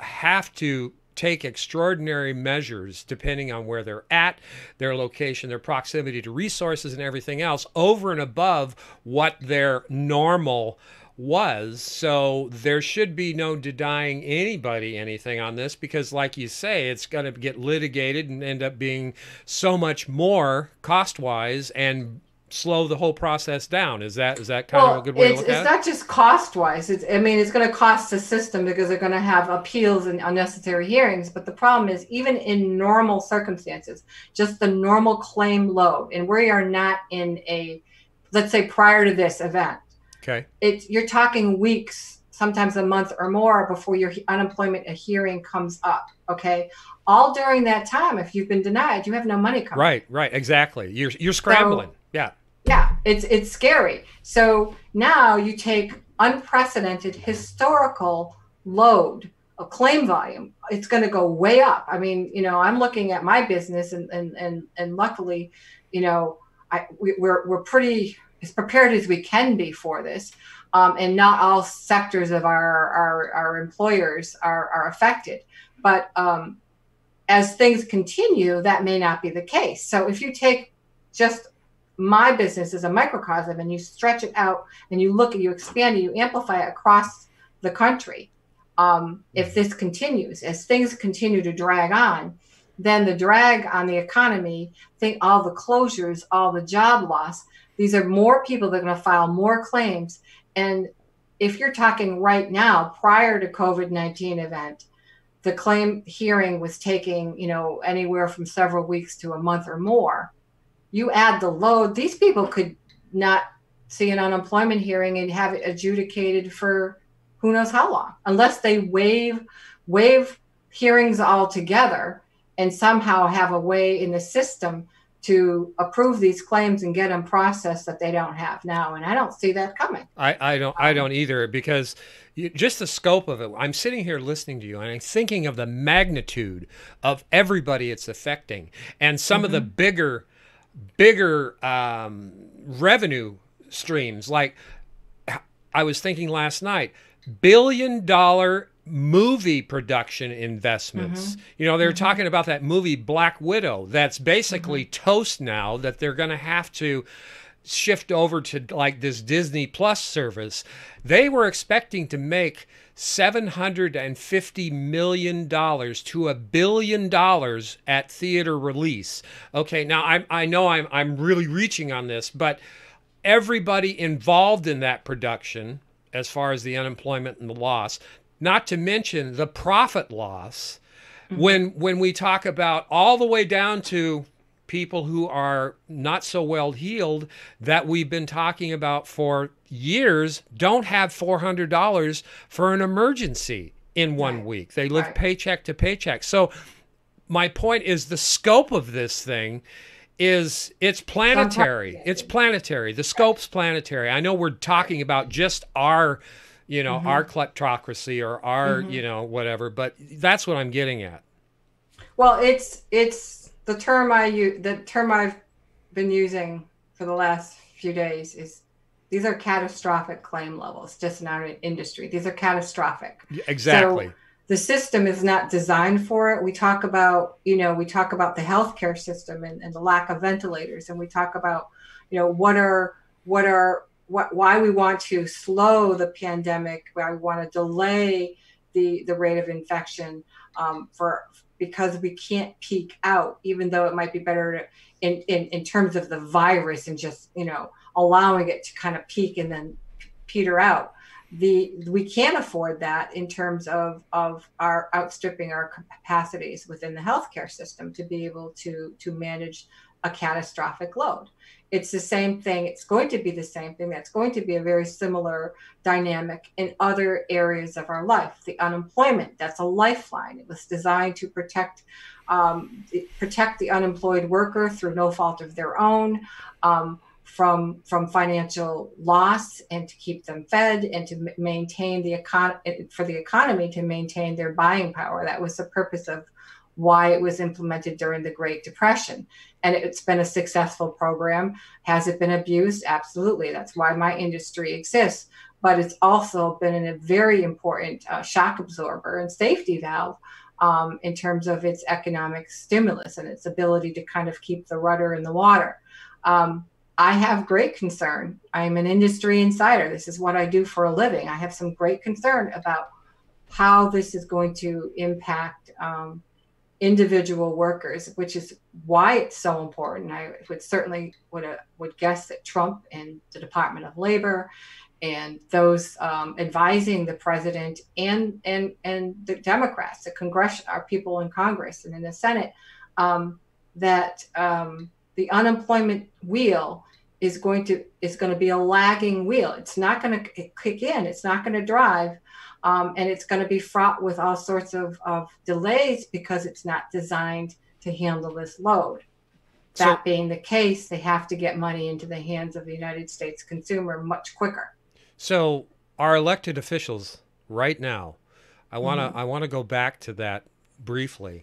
have to take extraordinary measures depending on where they're at, their location, their proximity to resources and everything else over and above what their normal was. So there should be no denying anybody anything on this, because like you say, it's going to get litigated and end up being so much more cost-wise and slow the whole process down. Is that kind of a good way to look at it? It's not just cost wise. I mean, it's going to cost the system because they're going to have appeals and unnecessary hearings. But the problem is, even in normal circumstances, just the normal claim load, and we are not in a, let's say prior to this event. Okay. You're talking weeks, sometimes a month or more before your unemployment hearing comes up. Okay. All during that time, if you've been denied, you have no money coming. Right. Exactly. You're scrambling. So, yeah, it's scary. So now you take unprecedented historical load of claim volume. It's going to go way up. I mean, you know, I'm looking at my business, and luckily, you know, we're pretty as prepared as we can be for this, and not all sectors of our employers are affected, but as things continue, that may not be the case. So if you take just my business is a microcosm, and you stretch it out, and you look, and you expand it, you amplify it across the country. If this continues, as things continue to drag on, then the drag on the economy, all the closures, all the job loss, these are more people that are going to file more claims. And if you're talking right now, prior to COVID-19 event, the claim hearing was taking, you know, anywhere from several weeks to a month or more. You add the load, these people could not see an unemployment hearing and have it adjudicated for who knows how long, unless they waive hearings altogether and somehow have a way in the system to approve these claims and get them processed that they don't have now. And I don't see that coming. I don't either, because just the scope of it, I'm sitting here listening to you and I'm thinking of the magnitude of everybody it's affecting, and some of the bigger revenue streams. Like I was thinking last night, $1 billion movie production investments. You know, they were talking about that movie Black Widow that's basically toast now, that they're going to have to shift over to like this Disney Plus service. They were expecting to make $750 million to $1 billion at theater release. Okay, now I know I'm really reaching on this, but everybody involved in that production, as far as the unemployment and the loss, not to mention the profit loss, when we talk about all the way down to people who are not so well heeled that we've been talking about for years don't have $400 for an emergency in 1 week. They live paycheck to paycheck. So my point is, the scope of this thing is it's planetary. The scope's planetary. I know we're talking about just our, you know, our kleptocracy or our, you know, whatever, but that's what I'm getting at. Well, it's, the term I've been using for the last few days is, these are catastrophic claim levels, just not an industry. These are catastrophic. Exactly. So the system is not designed for it. We talk about, you know, the healthcare system and the lack of ventilators, and we talk about, you know, why we want to slow the pandemic, why we want to delay the rate of infection, because we can't peak out, even though it might be better in terms of the virus, and just, you know, allowing it to kind of peak and then peter out. We can't afford that in terms of our outstripping our capacities within the healthcare system to be able to manage a catastrophic load. It's the same thing. It's going to be the same thing. That's going to be a very similar dynamic in other areas of our life. The unemployment, that's a lifeline. It was designed to protect the unemployed worker through no fault of their own from financial loss, and to keep them fed, and to maintain the economy to maintain their buying power. That was the purpose of why it was implemented during the Great Depression. And it's been a successful program. Has it been abused? Absolutely. That's why my industry exists. But it's also been a very important shock absorber and safety valve in terms of its economic stimulus and its ability to kind of keep the rudder in the water. I have great concern. I am an industry insider. This is what I do for a living. I have some great concern about how this is going to impact individual workers, which is why it's so important. I would certainly would guess that Trump and the Department of Labor and those advising the president and the Democrats, the Congress, our people in Congress and in the Senate, that the unemployment wheel is going to be a lagging wheel. It's not going to kick in. It's not going to drive. And it's going to be fraught with all sorts of delays because it's not designed to handle this load. That being the case, they have to get money into the hands of the United States consumer much quicker. So our elected officials right now, I want to go back to that briefly.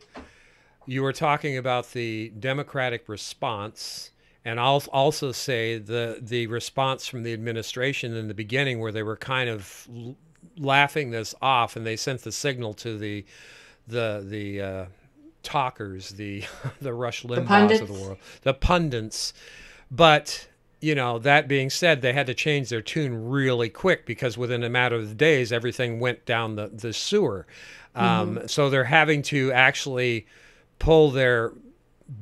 You were talking about the Democratic response, and I'll also say the response from the administration in the beginning, where they were kind of laughing this off, and they sent the signal to the talkers, the Rush Limbaughs of the world, the pundits. But you know, that being said, they had to change their tune really quick, because within a matter of days, everything went down the sewer. So they're having to actually pull their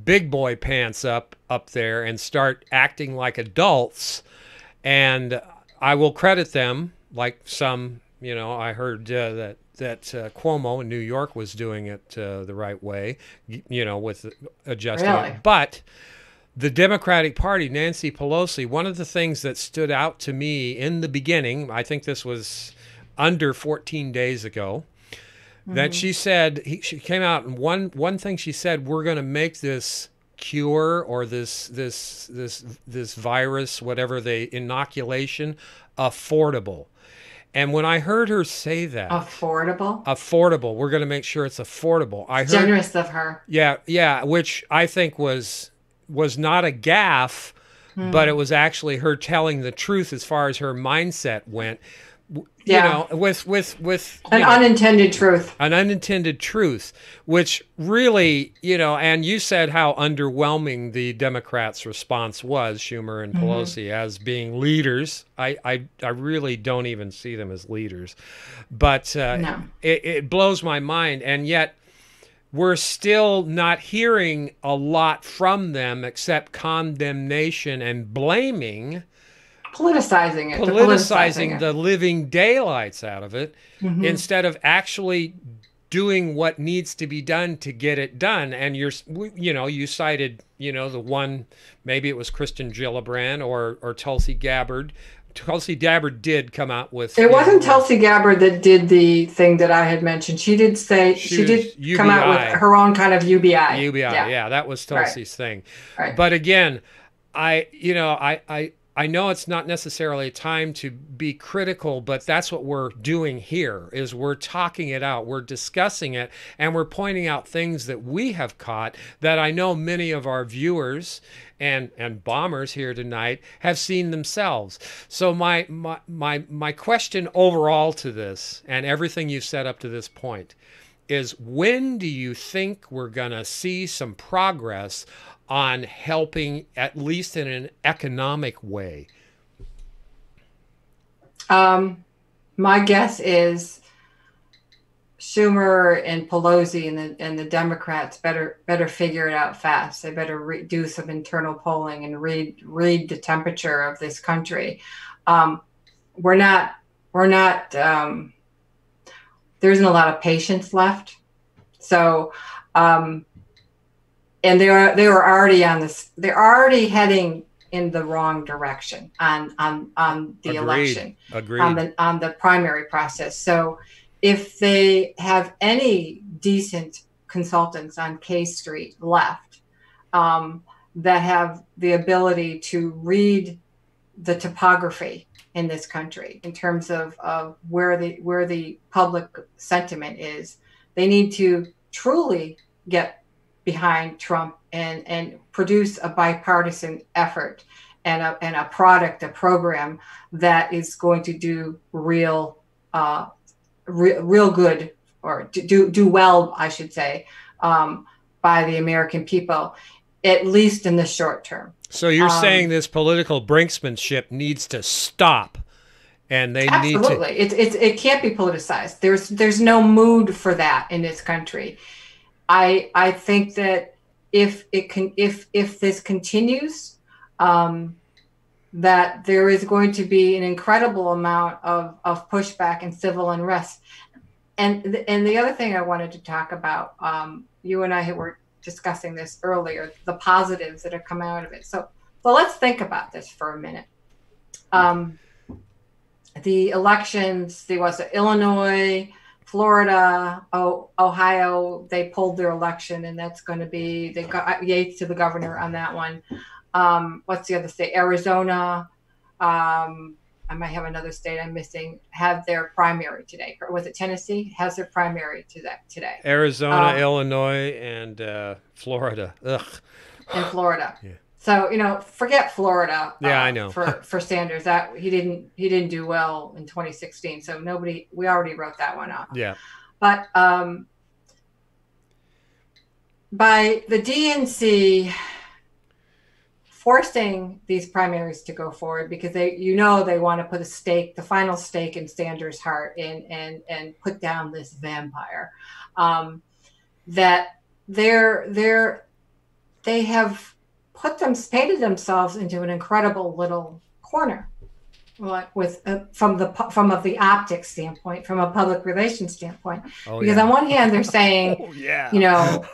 big boy pants up there and start acting like adults. And I will credit them, like some. You know, I heard that Cuomo in New York was doing it the right way, you know, with adjusting really? It. But the Democratic Party, Nancy Pelosi, one of the things that stood out to me in the beginning, I think this was under 14 days ago, that she said, she came out, and one thing she said, we're going to make this cure, or this virus, whatever the inoculation, affordable. And when I heard her say that, affordable, we're going to make sure it's affordable. I heard, generous of her. Yeah, which I think was not a gaffe, but it was actually her telling the truth as far as her mindset went. You know, with an unintended truth. An unintended truth, which really, you know, and you said how underwhelming the Democrats' response was, Schumer and Pelosi, as being leaders. I really don't even see them as leaders, but no. It blows my mind. And yet we're still not hearing a lot from them except condemnation and blaming. Politicizing the living daylights out of it, instead of actually doing what needs to be done to get it done. And you cited, you know, the one, maybe it was Kristen Gillibrand or Tulsi Gabbard. Tulsi Gabbard did come out with. It wasn't Tulsi Gabbard that did the thing that I had mentioned. She did say she did come out with her own kind of UBI. UBI, yeah, that was Tulsi's thing. Right. But again, I know it's not necessarily a time to be critical, but that's what we're doing here, is we're talking it out, we're discussing it, and we're pointing out things that we have caught that I know many of our viewers and bombers here tonight have seen themselves. So my question overall to this, and everything you've said up to this point, is when do you think we're gonna see some progress on helping, at least in an economic way? My guess is Schumer and Pelosi and the Democrats better figure it out fast. They better do some internal polling and read the temperature of this country. We're not there isn't a lot of patience left. So, and they're already heading in the wrong direction on the election, on the primary process. So if they have any decent consultants on K Street left that have the ability to read the topography in this country in terms of where the public sentiment is, they need to truly get behind Trump and produce a bipartisan effort and a product, a program that is going to do real good, or do well, I should say, by the American people, at least in the short term. So you're saying this political brinksmanship needs to stop, and they absolutely need to. It can't be politicized. There's no mood for that in this country. I think that if this continues, that there is going to be an incredible amount of pushback and civil unrest. And the other thing I wanted to talk about, you and I were discussing this earlier, the positives that have come out of it. So let's think about this for a minute. The elections, there was Illinois, Florida, Ohio, they pulled their election, and that's going to be, they got Yates to the governor on that one. What's the other state? Arizona. I might have another state I'm missing. Have their primary today. Or was it Tennessee? Has their primary today. Arizona, Illinois, and Florida. Ugh. And Florida. Yeah. So, forget Florida. Yeah, I know. for Sanders, that he didn't do well in 2016. So we already wrote that one off. Yeah. But by the DNC forcing these primaries to go forward, because they want to put the final stake in Sanders' heart and put down this vampire, that they have painted themselves into an incredible little corner, from the optics standpoint, from a public relations standpoint. Oh, because on one hand they're saying, the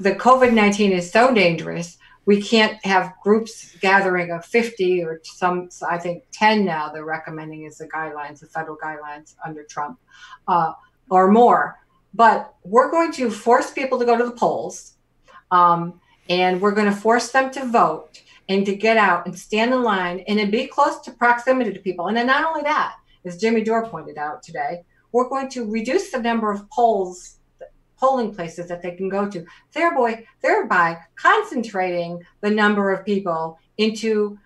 COVID-19 is so dangerous. We can't have groups gathering of 50 or some, I think 10 now they're recommending is the guidelines, the federal guidelines under Trump, or more. But we're going to force people to go to the polls, and we're going to force them to vote and to get out and stand in line and then be close to proximity to people. And then not only that, as Jimmy Dore pointed out today, we're going to reduce the number of polling places that they can go to, thereby concentrating the number of people into,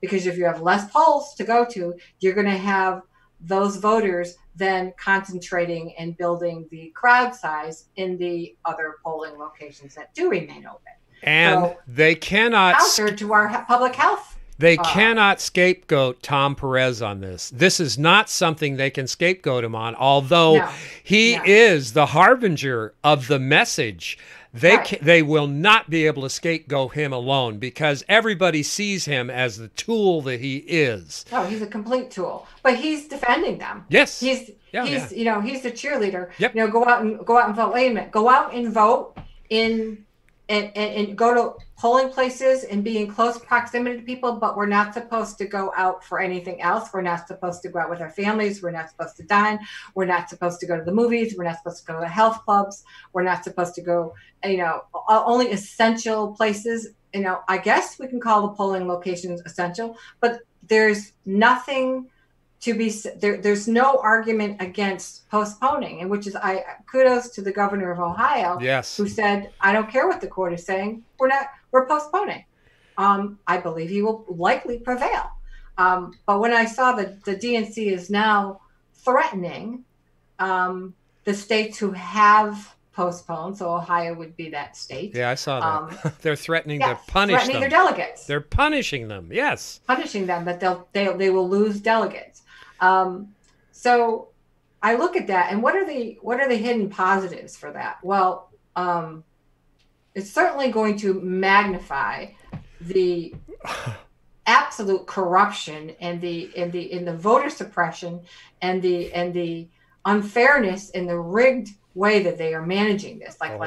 because if you have less polls to go to, you're going to have those voters then concentrating and building the crowd size in the other polling locations that do remain open. And so, they cannot counter to our public health. They cannot scapegoat Tom Perez on this. This is not something they can scapegoat him on, although he is the harbinger of the message. They will not be able to scapegoat him alone, because everybody sees him as the tool that he is. No, he's a complete tool, but he's defending them. Yes. He's he's the cheerleader. Yep. Go out and vote. Wait a minute. Go out and vote and go to polling places and be in close proximity to people, but we're not supposed to go out for anything else. We're not supposed to go out with our families. We're not supposed to dine. We're not supposed to go to the movies. We're not supposed to go to health clubs. We're not supposed to go, only essential places. I guess we can call the polling locations essential, but there's nothing to be there. There's no argument against postponing, and which is kudos to the governor of Ohio, who said, I don't care what the court is saying. We're postponing. I believe he will likely prevail. But when I saw that the DNC is now threatening the states who have postponed, so Ohio would be that state. Yeah, I saw that. They're threatening to punish them. Threatening their delegates. They're punishing them. Yes. Punishing them, but they will lose delegates. So I look at that, and what are the hidden positives for that? Well, it's certainly going to magnify the absolute corruption and the voter suppression and the unfairness and the rigged way that they are managing this. Like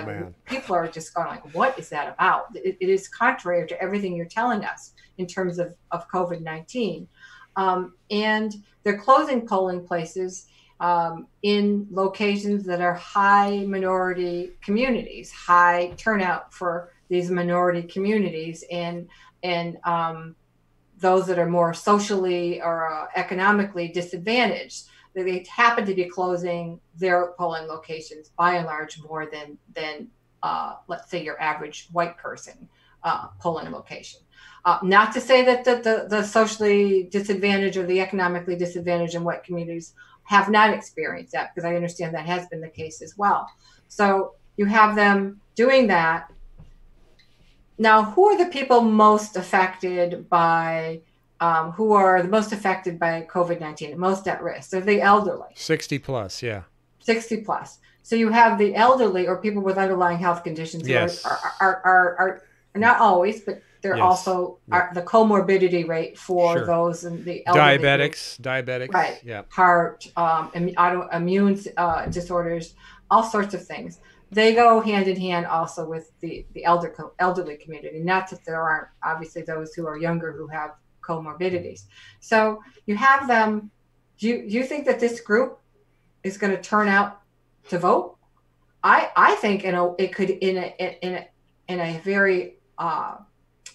people are just going like, what is that about? It is contrary to everything you're telling us in terms of COVID-19. And they're closing polling places in locations that are high minority communities, high turnout for these minority communities, and those that are more socially or economically disadvantaged. They happen to be closing their polling locations by and large more than let's say your average white person polling location. Not to say that the socially disadvantaged or the economically disadvantaged in white communities have not experienced that, because I understand that has been the case as well. So you have them doing that. Now, who are the people most affected by who are the most affected by COVID-19 and most at risk? They're the elderly. 60 plus, yeah. 60 plus. So you have the elderly or people with underlying health conditions. Yes. Are not always, but they're yes. also are the comorbidity rate for sure. those in the elderly. Diabetics. Right. Yeah. Heart, autoimmune disorders, all sorts of things. They go hand in hand also with the elderly community. Not that there aren't obviously those who are younger who have comorbidities. So you have them. Do you think that this group is going to turn out to vote? I think it could in a very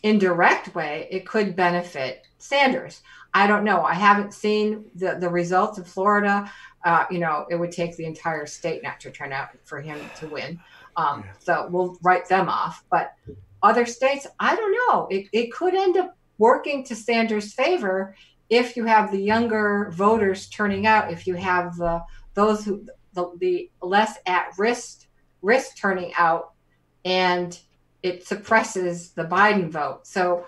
indirect way, it could benefit Sanders. I don't know. I haven't seen the results in Florida. It would take the entire state not to turn out for him to win. So we'll write them off. But other states, I don't know. It could end up working to Sanders' favor if you have the younger voters turning out, if you have those who the less at risk turning out, and it suppresses the Biden vote. So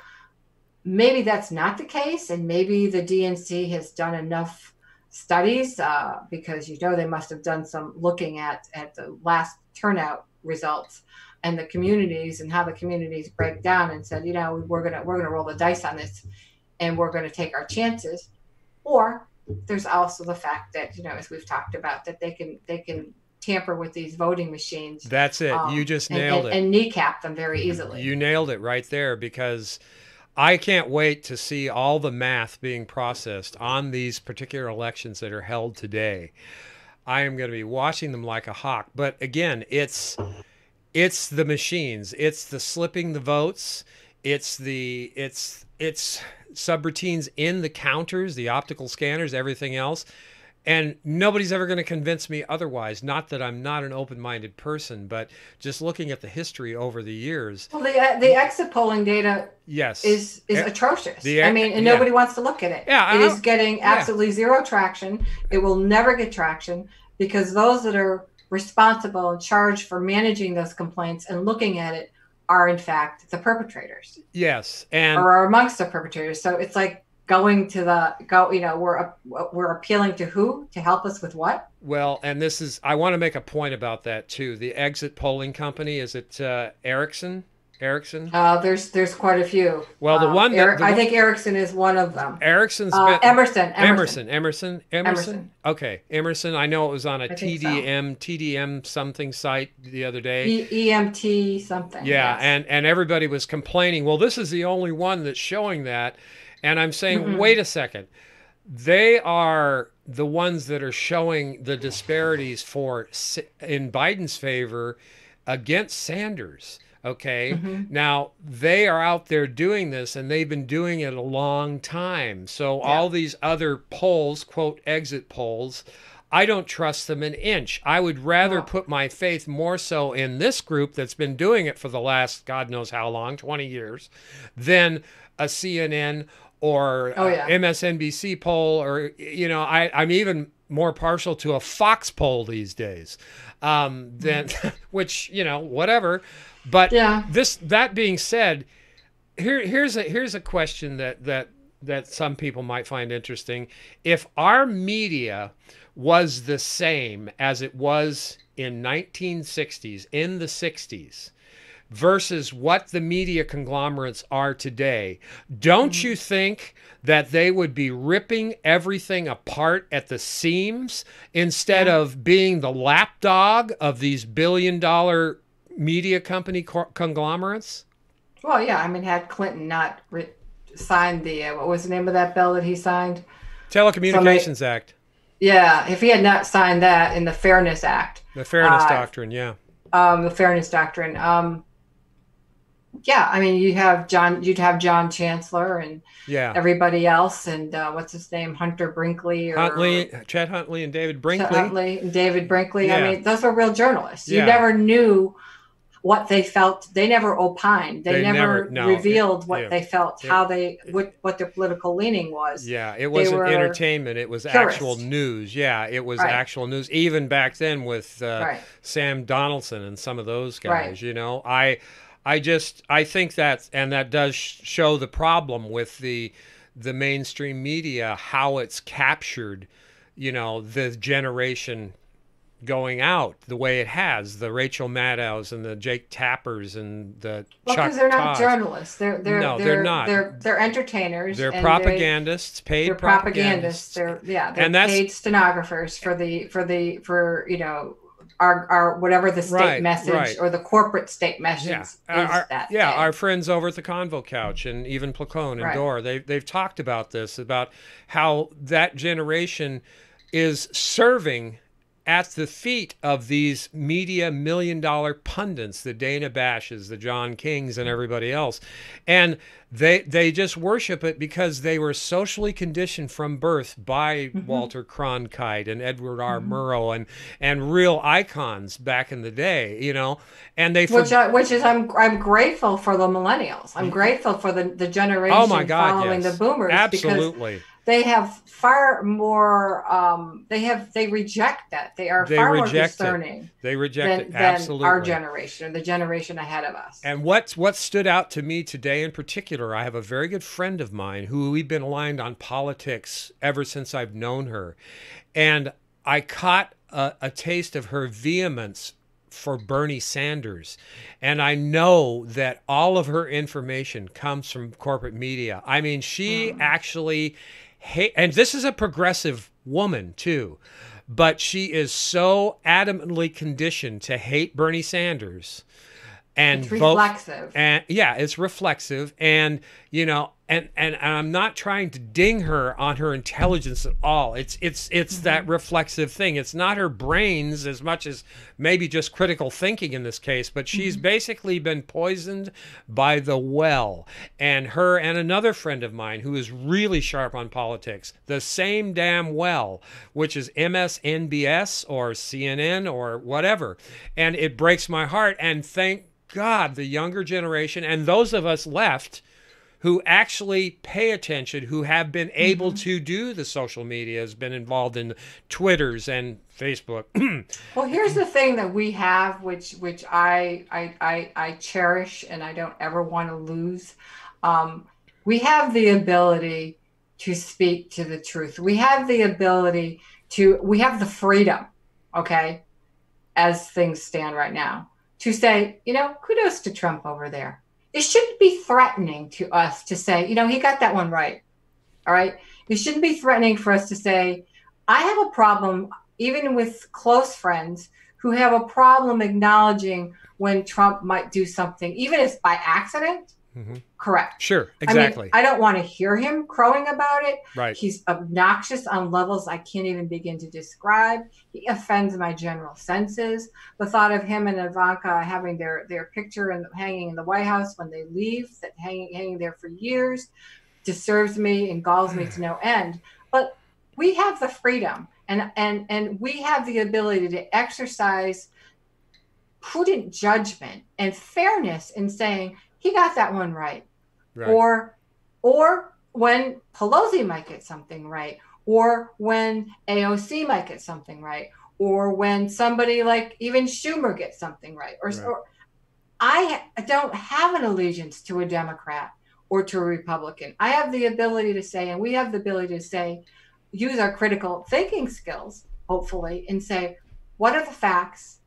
maybe that's not the case, and maybe the DNC has done enough studies because they must have done some looking at the last turnout results and the communities and how the communities break down, and said, we're gonna roll the dice on this, and we're gonna take our chances. Or there's also the fact that as we've talked about, that they can tamper with these voting machines. That's it. You just nailed it. And kneecap them very easily. You nailed it right there, because I can't wait to see all the math being processed on these particular elections that are held today. I am going to be watching them like a hawk. But again, it's the machines. It's the slipping the votes. It's subroutines in the counters, the optical scanners, everything else. And nobody's ever going to convince me otherwise. Not that I'm not an open-minded person, but just looking at the history over the years. Well, the exit polling data yes. is atrocious. And nobody wants to look at it. Yeah, it is getting absolutely zero traction. It will never get traction, because those that are responsible and charged for managing those complaints and looking at it are, in fact, the perpetrators. Yes. Or are amongst the perpetrators. So it's like, we're appealing to who to help us with what? Well, and I want to make a point about that too. The exit polling company, is it Ericsson? There's quite a few. Well, I think Ericsson is one of them. Ericsson's Emerson. Okay, Emerson. I know it was on a TDM something site the other day. EMT something. Yeah, yes. And everybody was complaining. Well, this is the only one that's showing that. And I'm saying, wait a second, they are the ones that are showing the disparities in Biden's favor against Sanders. Okay, now they are out there doing this, and they've been doing it a long time. So all these other polls, quote, exit polls, I don't trust them an inch. I would rather put my faith more so in this group that's been doing it for the last, God knows how long, 20 years, than a CNN or MSNBC poll, or, I'm even more partial to a Fox poll these days, which, whatever. But that being said, here's a question that some people might find interesting. If our media was the same as it was in the 60s, versus what the media conglomerates are today, don't you think that they would be ripping everything apart at the seams instead of being the lapdog of these billion-dollar media company conglomerates? Well, yeah. I mean, had Clinton not signed the, what was the name of that bill that he signed? Telecommunications Act. Yeah. If he had not signed that in the Fairness Act. The Fairness Doctrine, yeah. The Fairness Doctrine. Yeah, I mean, you'd have John Chancellor and everybody else, and what's his name, Chad Huntley and David Brinkley. Yeah. I mean, those were real journalists. You never knew what they felt. They never opined. They never revealed what they felt, how they, what their political leaning was. Yeah, it wasn't entertainment. It was actual news. Yeah, it was actual news. Even back then with Sam Donaldson and some of those guys, you know, I think that, and that does show the problem with the mainstream media, how it's captured, you know, the generation going out the way it has, the Rachel Maddows and the Jake Tappers and the Chuck Because they're not journalists. They're entertainers. They're propagandists, paid propagandists. They're paid stenographers for you know, our whatever the state message or the corporate state message is. Our friends over at the Convo Couch and even Placone and Dore, they've talked about this, about how that generation is serving at the feet of these media million-dollar pundits, the Dana Bashes, the John Kings, and everybody else. And they just worship it because they were socially conditioned from birth by Walter Cronkite and Edward R. Murrow and real icons back in the day, you know. And they I'm grateful for the millennials. I'm grateful for the generation following the boomers. Absolutely. Because they have far more. They reject that. They are far more discerning than our generation or the generation ahead of us. And what stood out to me today in particular, I have a very good friend of mine who we've been aligned on politics ever since I've known her, and I caught a taste of her vehemence for Bernie Sanders. And I know that all of her information comes from corporate media. I mean, she actually. And this is a progressive woman, too, but she is so adamantly conditioned to hate Bernie Sanders. And it's reflexive. It's reflexive. And, you know, and I'm not trying to ding her on her intelligence at all. It's that reflexive thing. It's not her brains as much as maybe just critical thinking in this case, but she's basically been poisoned by the well. And her and another friend of mine who is really sharp on politics, the same damn well, which is MSNBS or CNN or whatever. And it breaks my heart. And thank God the younger generation and those of us left who actually pay attention, who have been able to do the social media, has been involved in Twitters and Facebook. Well, here's the thing that we have, which I cherish and I don't ever want to lose. We have the ability to speak to the truth. We have the ability to, we have the freedom, okay, as things stand right now, to say, you know, kudos to Trump over there. It shouldn't be threatening to us to say, you know, he got that one right. All right. It shouldn't be threatening for us to say, I have a problem, even with close friends who have a problem acknowledging when Trump might do something, even if it's by accident. Correct. Sure. Exactly. I mean, I don't want to hear him crowing about it. Right. He's obnoxious on levels I can't even begin to describe. He offends my general senses. The thought of him and Ivanka having their picture and hanging in the White House when they leave, that hanging there for years, disturbs me and galls me to no end. But we have the freedom and we have the ability to exercise prudent judgment and fairness in saying, he got that one right. Or when Pelosi might get something right, or when AOC might get something right, or when somebody like even Schumer gets something right. Or I don't have an allegiance to a Democrat or to a Republican. I have the ability to say, and we have the ability to say, use our critical thinking skills, hopefully, and say, what are the facts?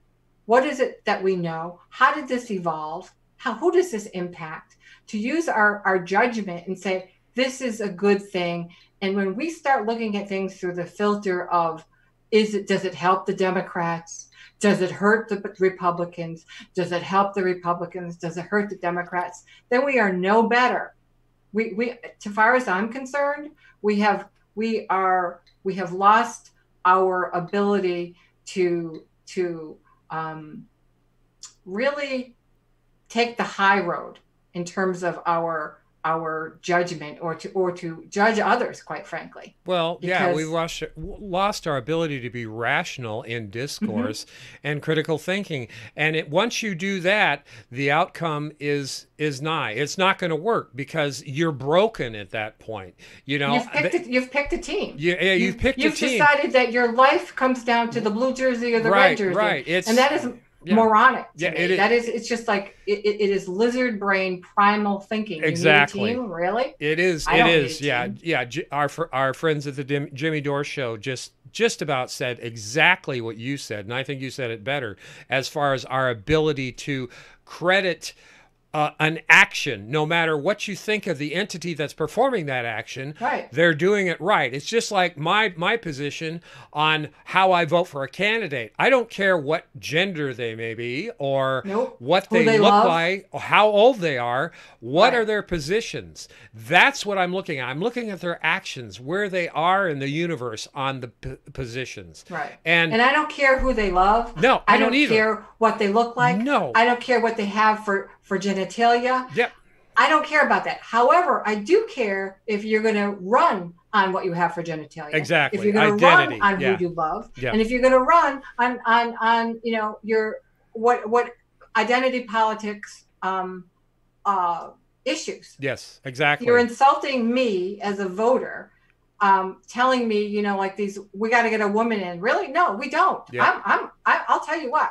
What is it that we know? How did this evolve? who does this impact? To use our judgment and say, this is a good thing. And when we start looking at things through the filter of, does it help the Democrats? Does it hurt the Republicans? Does it help the Republicans? Does it hurt the Democrats? Then we are no better. We, as far as I'm concerned, we have lost our ability to really take the high road in terms of our judgment, or to judge others, quite frankly. Well, yeah, we lost our ability to be rational in discourse and critical thinking. And once you do that, the outcome is nigh. It's not going to work because you're broken at that point. You know, you've picked a team. Yeah, you've picked a team. You've decided that your life comes down to the blue jersey or the red jersey. Right. And that is. Yeah. Moronic. Yeah, it's just like it is lizard brain primal thinking. Exactly. You need a team, really? It is. Yeah. Yeah. Our friends at the Jimmy Dore show just about said exactly what you said, and I think you said it better as far as our ability to credit an action, no matter what you think of the entity that's performing that action, right. They're doing it right. It's just like my position on how I vote for a candidate. I don't care what gender they may be, or what they look like, or how old they are. What are their positions? That's what I'm looking at. I'm looking at their actions, where they are in the universe on the positions. Right. And I don't care who they love. No, I don't either. Care what they look like. No, I don't care what they have for genitalia. Yep. I don't care about that. However, I do care if you're going to run on what you have for genitalia. Exactly. If you're going to run on who you love, and if you're going to run on your what identity politics issues. Yes, exactly. You're insulting me as a voter, telling me like these. We got to get a woman in. Really? No, we don't. Yeah. I'll tell you what.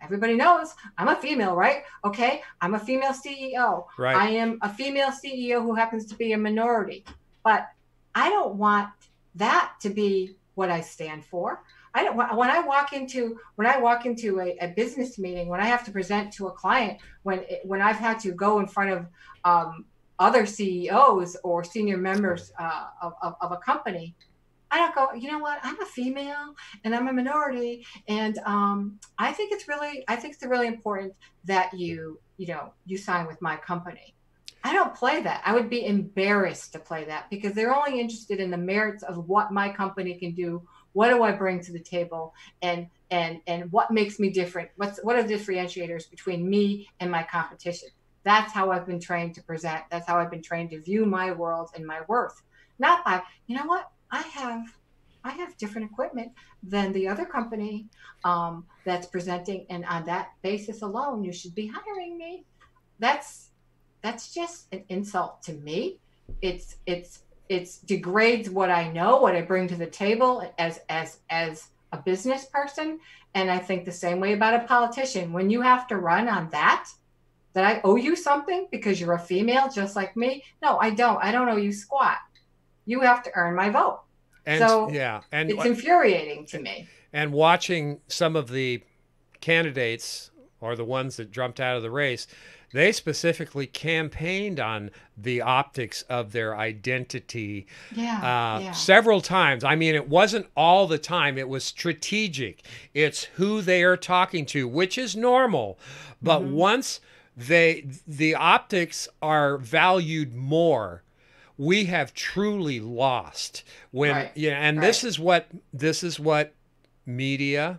Everybody knows I'm a female, right? Okay, I'm a female CEO. Right. I am a female CEO who happens to be a minority, but I don't want that to be what I stand for. I don't. When I walk into a business meeting, when I have to present to a client, when I've had to go in front of other CEOs or senior members of a company, I don't go, you know what, I'm a female and I'm a minority. And I think it's really important that you sign with my company. I don't play that. I would be embarrassed to play that because they're only interested in the merits of what my company can do. What do I bring to the table? And what makes me different? What are the differentiators between me and my competition? That's how I've been trained to present. That's how I've been trained to view my world and my worth. Not by, you know what? I have different equipment than the other company that's presenting, and on that basis alone, you should be hiring me. That's just an insult to me. It degrades what I know, what I bring to the table as a business person, and I think the same way about a politician. When you have to run on that I owe you something because you're a female just like me. No, I don't. I don't owe you squat. You have to earn my vote. And, so yeah, and it's infuriating to me. And watching some of the candidates or the ones that jumped out of the race, they specifically campaigned on the optics of their identity several times. I mean, it wasn't all the time. It was strategic. It's who they are talking to, which is normal. But once the optics are valued more, we have truly lost when this is what media,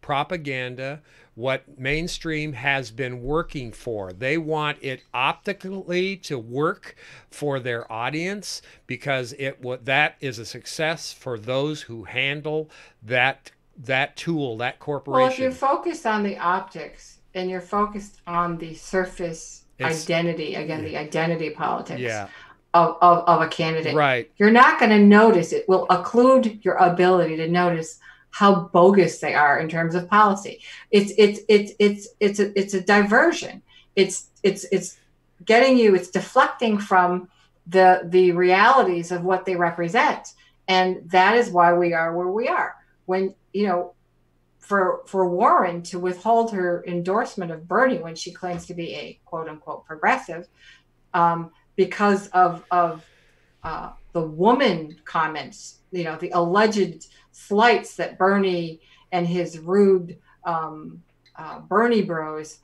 propaganda, what mainstream has been working for. They want it optically to work for their audience because that is a success for those who handle that tool, that corporation. Well, if you're focused on the optics and you're focused on the surface identity, the identity politics. Yeah. Of a candidate, right? You're not going to notice. It will occlude your ability to notice how bogus they are in terms of policy. It's a diversion. It's getting you. It's deflecting from the realities of what they represent, and that is why we are where we are. When for Warren to withhold her endorsement of Bernie when she claims to be a quote unquote progressive because of the woman comments, you know, the alleged slights that Bernie and his rude Bernie bros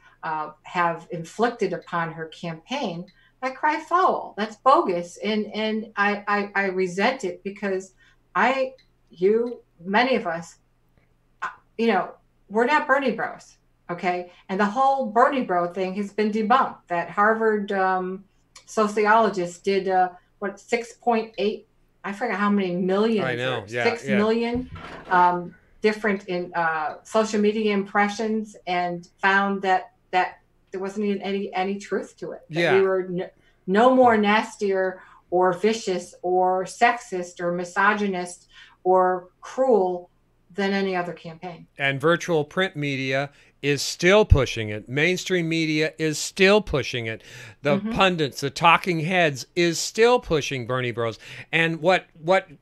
have inflicted upon her campaign. I cry foul. That's bogus. And I resent it because many of us, you know, we're not Bernie bros. Okay. And the whole Bernie bro thing has been debunked. That Harvard sociologist did 6.8, I forget how many million, I know. Yeah, 6 million different in social media impressions, and found that there wasn't even any truth to it. That we were no more nastier or vicious or sexist or misogynist or cruel than any other campaign. And virtual print media is still pushing it. Mainstream media is still pushing it. The pundits, the talking heads is still pushing Bernie bros. And what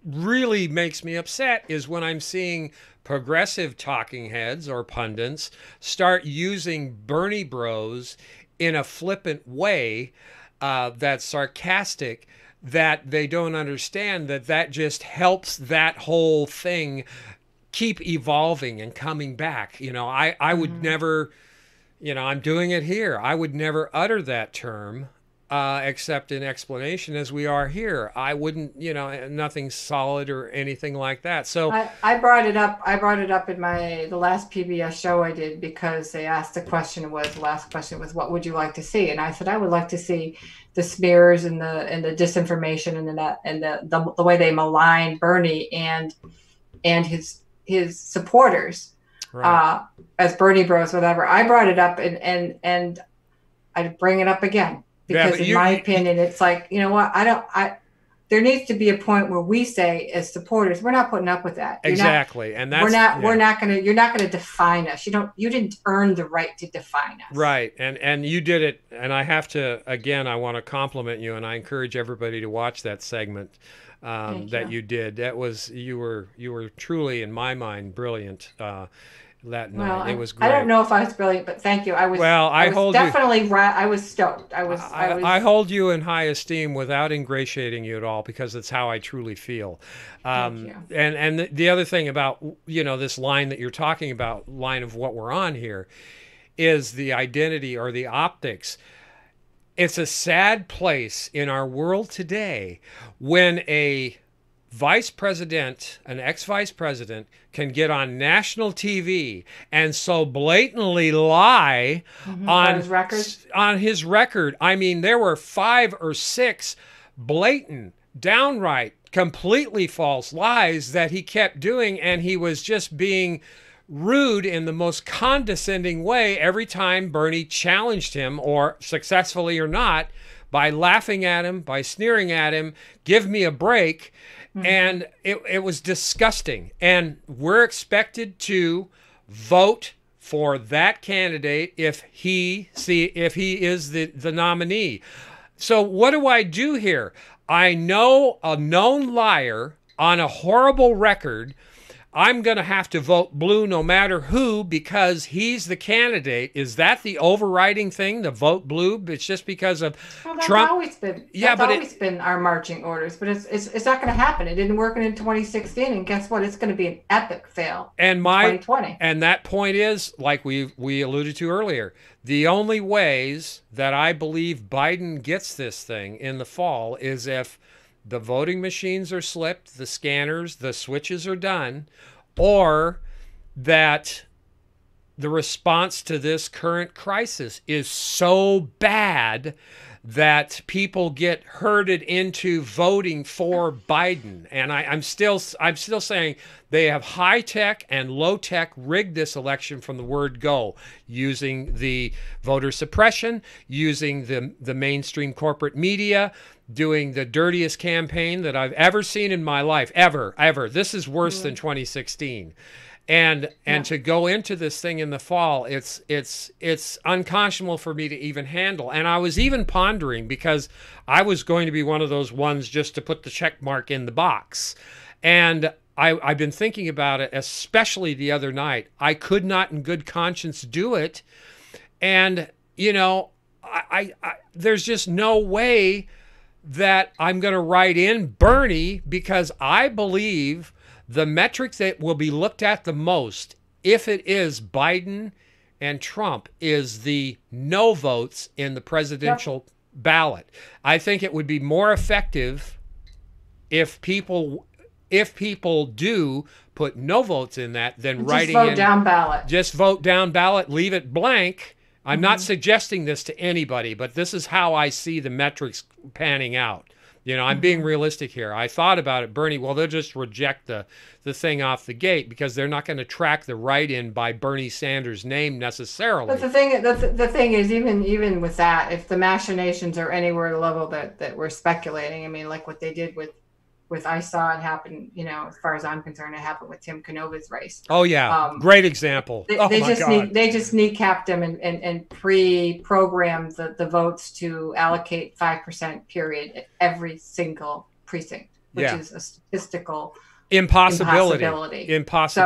really makes me upset is when I'm seeing progressive talking heads or pundits start using Bernie bros in a flippant way that's sarcastic, that they don't understand that just helps that whole thing keep evolving and coming back. You know, I would never, you know, I'm doing it here. I would never utter that term except in explanation as we are here. I wouldn't, you know, nothing solid or anything like that. So I brought it up. I brought it up in the last PBS show I did, because they asked the last question was, what would you like to see? And I said, I would like to see the smears and the disinformation and the way they malign Bernie and his supporters, right, as Bernie bros, whatever. I brought it up and I bring it up again, because in my opinion, it's like, you know what, there needs to be a point where we say as supporters, we're not putting up with that. Exactly. You're not going to define us. You didn't earn the right to define us. Right. And you did it. And I have to, again, I want to compliment you, and I encourage everybody to watch that segment you did. That was, you were truly, in my mind, brilliant that night. It was great. I don't know if I was brilliant, but thank you. I was stoked. I hold you in high esteem without ingratiating you at all, because it's how I truly feel. Thank you. And the other thing about, you know, this line that you're talking about, line of what we're on here, is the identity or the optics. It's a sad place in our world today when a vice president, an ex-vice president, can get on national TV and so blatantly lie on his record. I mean, there were 5 or 6 blatant, downright, completely false lies that he kept doing, and he was just being rude in the most condescending way every time Bernie challenged him, or successfully or not, by laughing at him, by sneering at him, give me a break. And it was disgusting. And we're expected to vote for that candidate if he is the nominee. So what do I do here? I know a known liar on a horrible record. I'm going to have to vote blue no matter who, because he's the candidate. Is that the overriding thing, the vote blue? It's just because of Trump. That's always been our marching orders, but it's not going to happen. It didn't work in 2016, and guess what? It's going to be an epic fail in 2020. And that point is, like we alluded to earlier, the only ways that I believe Biden gets this thing in the fall is if the voting machines are slipped, the scanners, the switches are done, or that the response to this current crisis is so bad that people get herded into voting for Biden. And I'm still saying they have high tech and low tech rigged this election from the word go, using the voter suppression, using the mainstream corporate media, doing the dirtiest campaign that I've ever seen in my life, ever. This is worse than 2016. And to go into this thing in the fall, it's unconscionable for me to even handle. And I was even pondering, because I was going to be one of those ones just to put the check mark in the box. And I've been thinking about it, especially the other night. I could not in good conscience do it. And, you know, I there's just no way that I'm going to write in Bernie, because I believe the metric that will be looked at the most, if it is Biden and Trump, is the no votes in the presidential ballot. I think it would be more effective if people do put no votes in that than writing in. Just vote down ballot. Just vote down ballot, leave it blank. I'm not suggesting this to anybody, but this is how I see the metrics panning out. You know, I'm being realistic here. I thought about it, Bernie, well, they'll just reject the thing off the gate because they're not going to track the write-in by Bernie Sanders' name necessarily. But the thing is, even with that, if the machinations are anywhere level that we're speculating, I mean, like what they did with I saw it happen, you know, as far as I'm concerned, it happened with Tim Canova's race. Oh yeah, great example. They just kneecapped them and pre-programmed the votes to allocate 5% period at every single precinct, which is a statistical impossibility. So,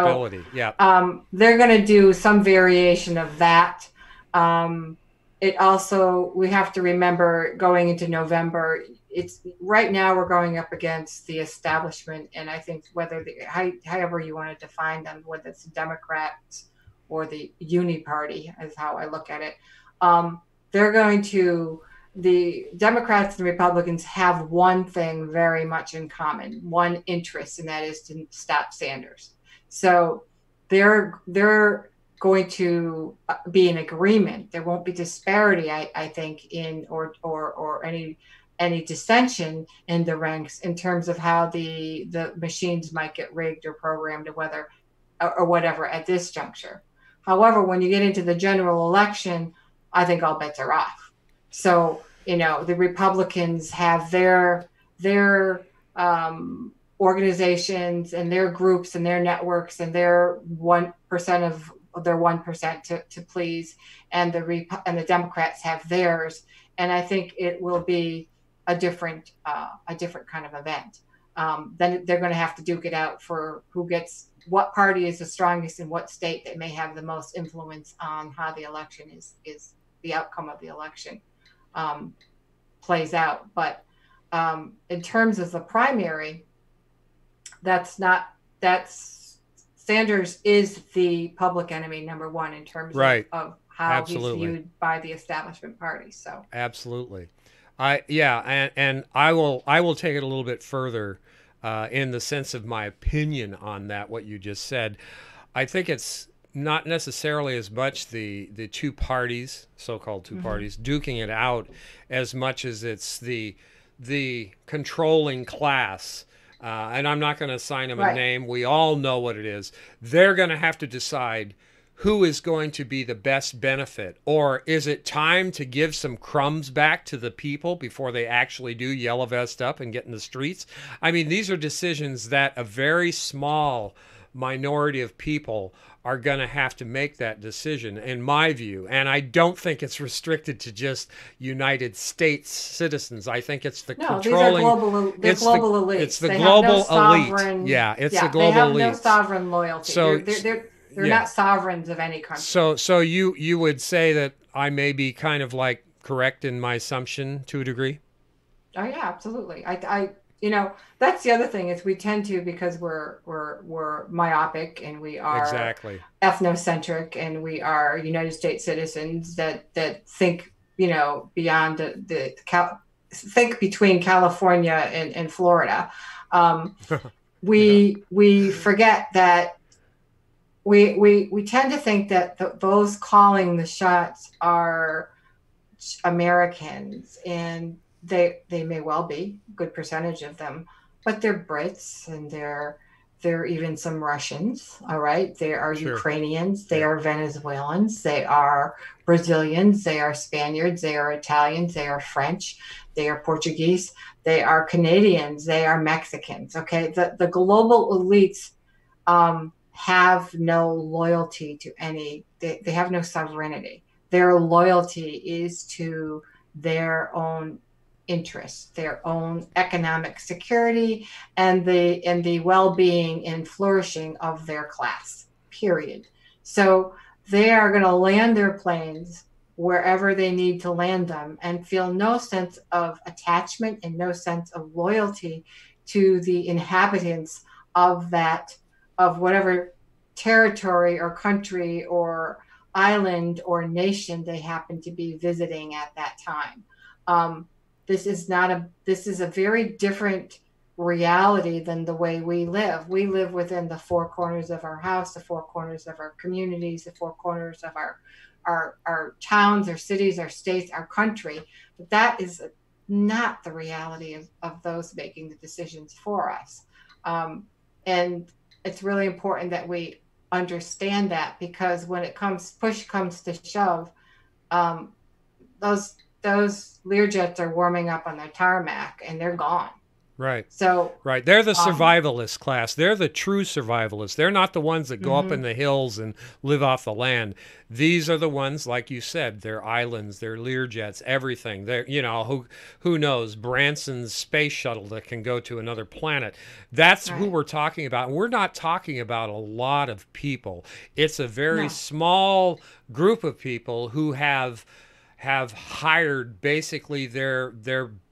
yeah. They're going to do some variation of that. It also, we have to remember going into November, it's right now we're going up against the establishment, and I think whether however you want to define them, whether it's the Democrats or the Uni Party, is how I look at it. The Democrats and Republicans have one thing very much in common, one interest, and that is to stop Sanders. So they're going to be in agreement. There won't be disparity, I think, in or any dissension in the ranks in terms of how the machines might get rigged or programmed or whether or whatever at this juncture. However, when you get into the general election, I think all bets are off. So, you know, the Republicans have their organizations and their groups and their networks and their 1% of their 1% to please, and the Democrats have theirs. And I think it will be a different kind of event. Then they're going to have to duke it out for who gets what party is the strongest in what state that may have the most influence on how the election is the outcome of the election plays out. But in terms of the primary, that's Sanders is the public enemy number one in terms of how he's viewed by the establishment party. So absolutely. I will take it a little bit further in the sense of my opinion on that, what you just said. I think it's not necessarily as much the two parties, so-called two parties, duking it out as much as it's the controlling class. And I'm not going to assign them a name. We all know what it is. They're going to have to decide who is going to be the best benefit, or is it time to give some crumbs back to the people before they actually do yellow vest up and get in the streets? I mean, these are decisions that a very small minority of people are going to have to make that decision, in my view. And I don't think it's restricted to just United States citizens. I think it's the controlling. They're global elites. It's the global elite. Yeah, it's the global elite. They have no sovereign loyalty. So They're not sovereigns of any country. So you would say that I may be kind of like correct in my assumption to a degree? Oh yeah, absolutely. I you know, that's the other thing is we tend to, because we're myopic and we are ethnocentric and we are United States citizens that think, you know, beyond think between California and Florida. We forget that. We tend to think that those calling the shots are Americans, and they may well be, a good percentage of them, but they're Brits and they're even some Russians. All right, they are Ukrainians, they are Venezuelans, they are Brazilians, they are Spaniards, they are Italians, they are French, they are Portuguese, they are Canadians, they are Mexicans. Okay, the global elites. Have no loyalty to any, they have no sovereignty. Their loyalty is to their own interests, their own economic security, and the well-being and flourishing of their class, period. So they are going to land their planes wherever they need to land them and feel no sense of attachment and no sense of loyalty to the inhabitants of that, of whatever territory or country or island or nation they happen to be visiting at that time. This is a very different reality than the way we live. We live within the four corners of our house, the four corners of our communities, the four corners of our towns, our cities, our states, our country. But that is not the reality of those making the decisions for us. And it's really important that we understand that, because when it comes, push comes to shove, those Learjets are warming up on their tarmac and they're gone. Right. So right, they're the survivalist class. They're the true survivalists. They're not the ones that go up in the hills and live off the land. These are the ones, like you said, their islands, their Learjets, everything. They're, you know, who knows, Branson's space shuttle that can go to another planet. That's right. Who we're talking about. We're not talking about a lot of people. It's a very small group of people who have hired basically their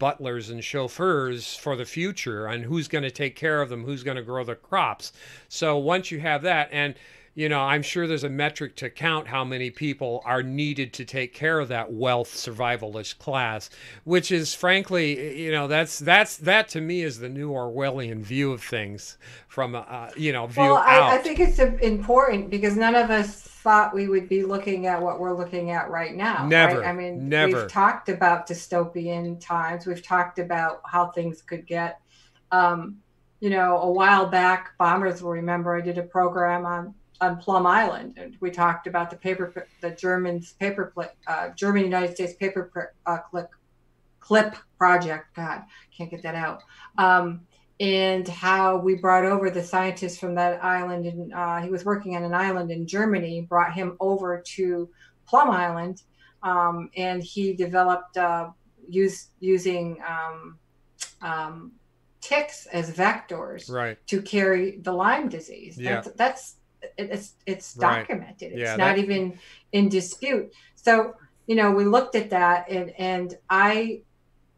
butlers and chauffeurs for the future, and who's going to take care of them, who's going to grow the crops. So once you have that, and you know, I'm sure there's a metric to count how many people are needed to take care of that wealth survivalist class, which is frankly, you know, that to me is the new Orwellian view of things from, you know, view out. Well, I think it's important because none of us thought we would be looking at what we're looking at right now. Never, right? I mean, never. We've talked about dystopian times. We've talked about how things could get. You know, a while back, bombers will remember I did a program on Plum Island, and we talked about the German United States paperclip project. God, can't get that out. And how we brought over the scientist from that island, and he was working on an island in Germany, brought him over to Plum Island, and he developed using ticks as vectors, right, to carry the Lyme disease. Yeah. It's documented. Right. Yeah, it's not even in dispute. So, you know, we looked at that, and I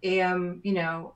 am, you know,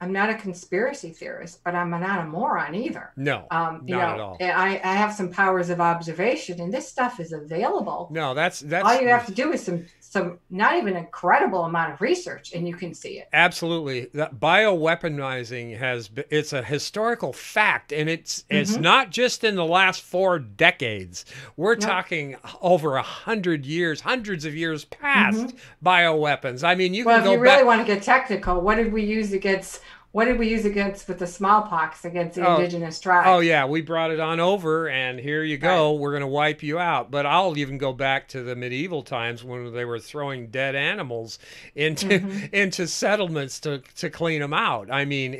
I'm not a conspiracy theorist, but I'm not a moron either. No, not at all. I have some powers of observation, and this stuff is available. No, that's all you have to do is some not even incredible amount of research, and you can see it. Absolutely, that bioweaponizing it's a historical fact, and it's not just in the last 4 decades. We're talking over 100 years, hundreds of years past bioweapons. I mean, if you really want to get technical, what did we use against? What did we use with the smallpox against the indigenous tribes? Oh, yeah. We brought it on over, and here you go. Right. We're going to wipe you out. But I'll even go back to the medieval times when they were throwing dead animals into settlements to clean them out. I mean,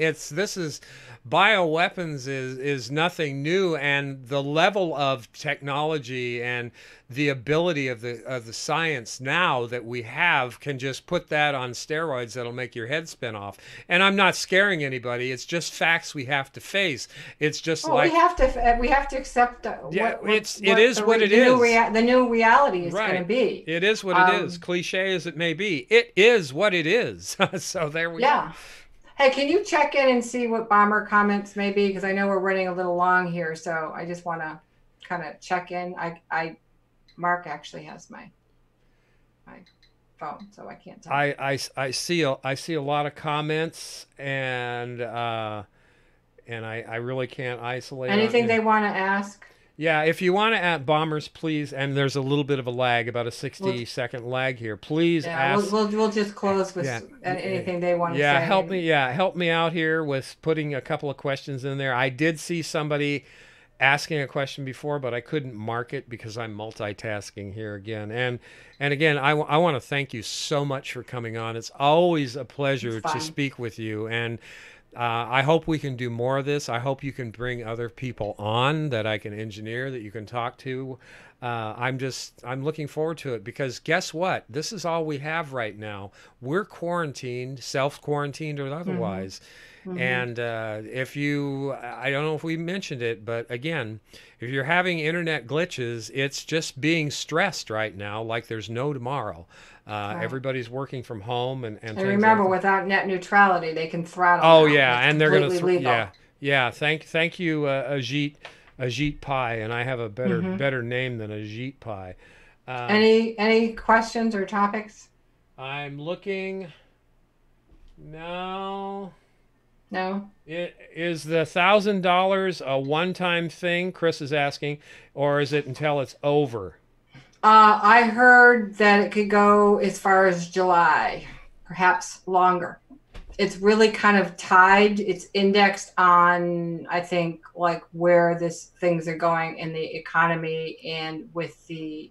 bioweapons is nothing new, and the level of technology and the ability of the science now that we have can just put that on steroids that'll make your head spin off. And I'm not scaring anybody. It's just facts we have to face. It's just we have to accept. The new reality is going to be. It is what it is. Cliche as it may be, it is what it is. So there we go. Hey, can you check in and see what bomber comments may be? Because I know we're running a little long here, so I just want to kind of check in. Mark actually has my phone, so I can't tell. I see a lot of comments, and I really can't isolate anything they want to ask. Yeah, if you want to add bombers, please, and there's a little bit of a lag, about a 60-second lag here. Please ask. We'll just close with anything they want to say. Help me out here with putting a couple of questions in there. I did see somebody asking a question before, but I couldn't mark it because I'm multitasking here again. And again, I want to thank you so much for coming on. It's always a pleasure to speak with you. And I hope we can do more of this. I hope you can bring other people on that I can engineer, that you can talk to. I'm looking forward to it, because guess what? This is all we have right now. We're quarantined, self-quarantined or otherwise. Mm-hmm. And if you, I don't know if we mentioned it, but again, if you're having internet glitches, it's just being stressed right now like there's no tomorrow. Everybody's working from home, and remember, like without net neutrality, they can throttle. Oh yeah, and they're going to Thank you, Ajit Pai, and I have a better name than Ajit Pai. Any questions or topics? I'm looking. No. Is the $1,000 a one-time thing? Chris is asking, or is it until it's over? I heard that it could go as far as July, perhaps longer. It's really kind of tied. It's indexed on, I think, like where things are going in the economy and with the,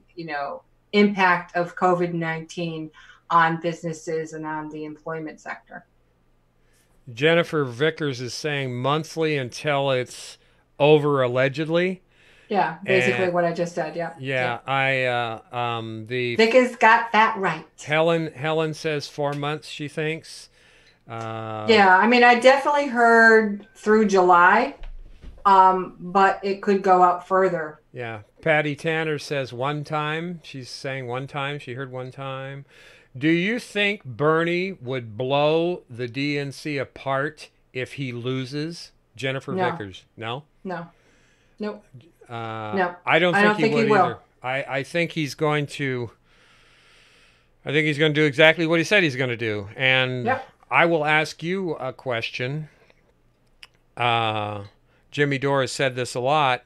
impact of COVID-19 on businesses and on the employment sector. Jennifer Vickers is saying monthly until it's over, allegedly. Yeah, basically what I just said. Yeah. Yeah, Vicky's got that right. Helen says 4 months. She thinks. Yeah, I mean, I definitely heard through July, but it could go up further. Yeah, Patty Tanner says one time. She's saying one time. She heard one time. Do you think Bernie would blow the DNC apart if he loses? Jennifer Vickers. No. No. Nope. No, I don't think he will. I think he's going to. I think he's going to do exactly what he said he's going to do, and I will ask you a question. Jimmy Dore has said this a lot.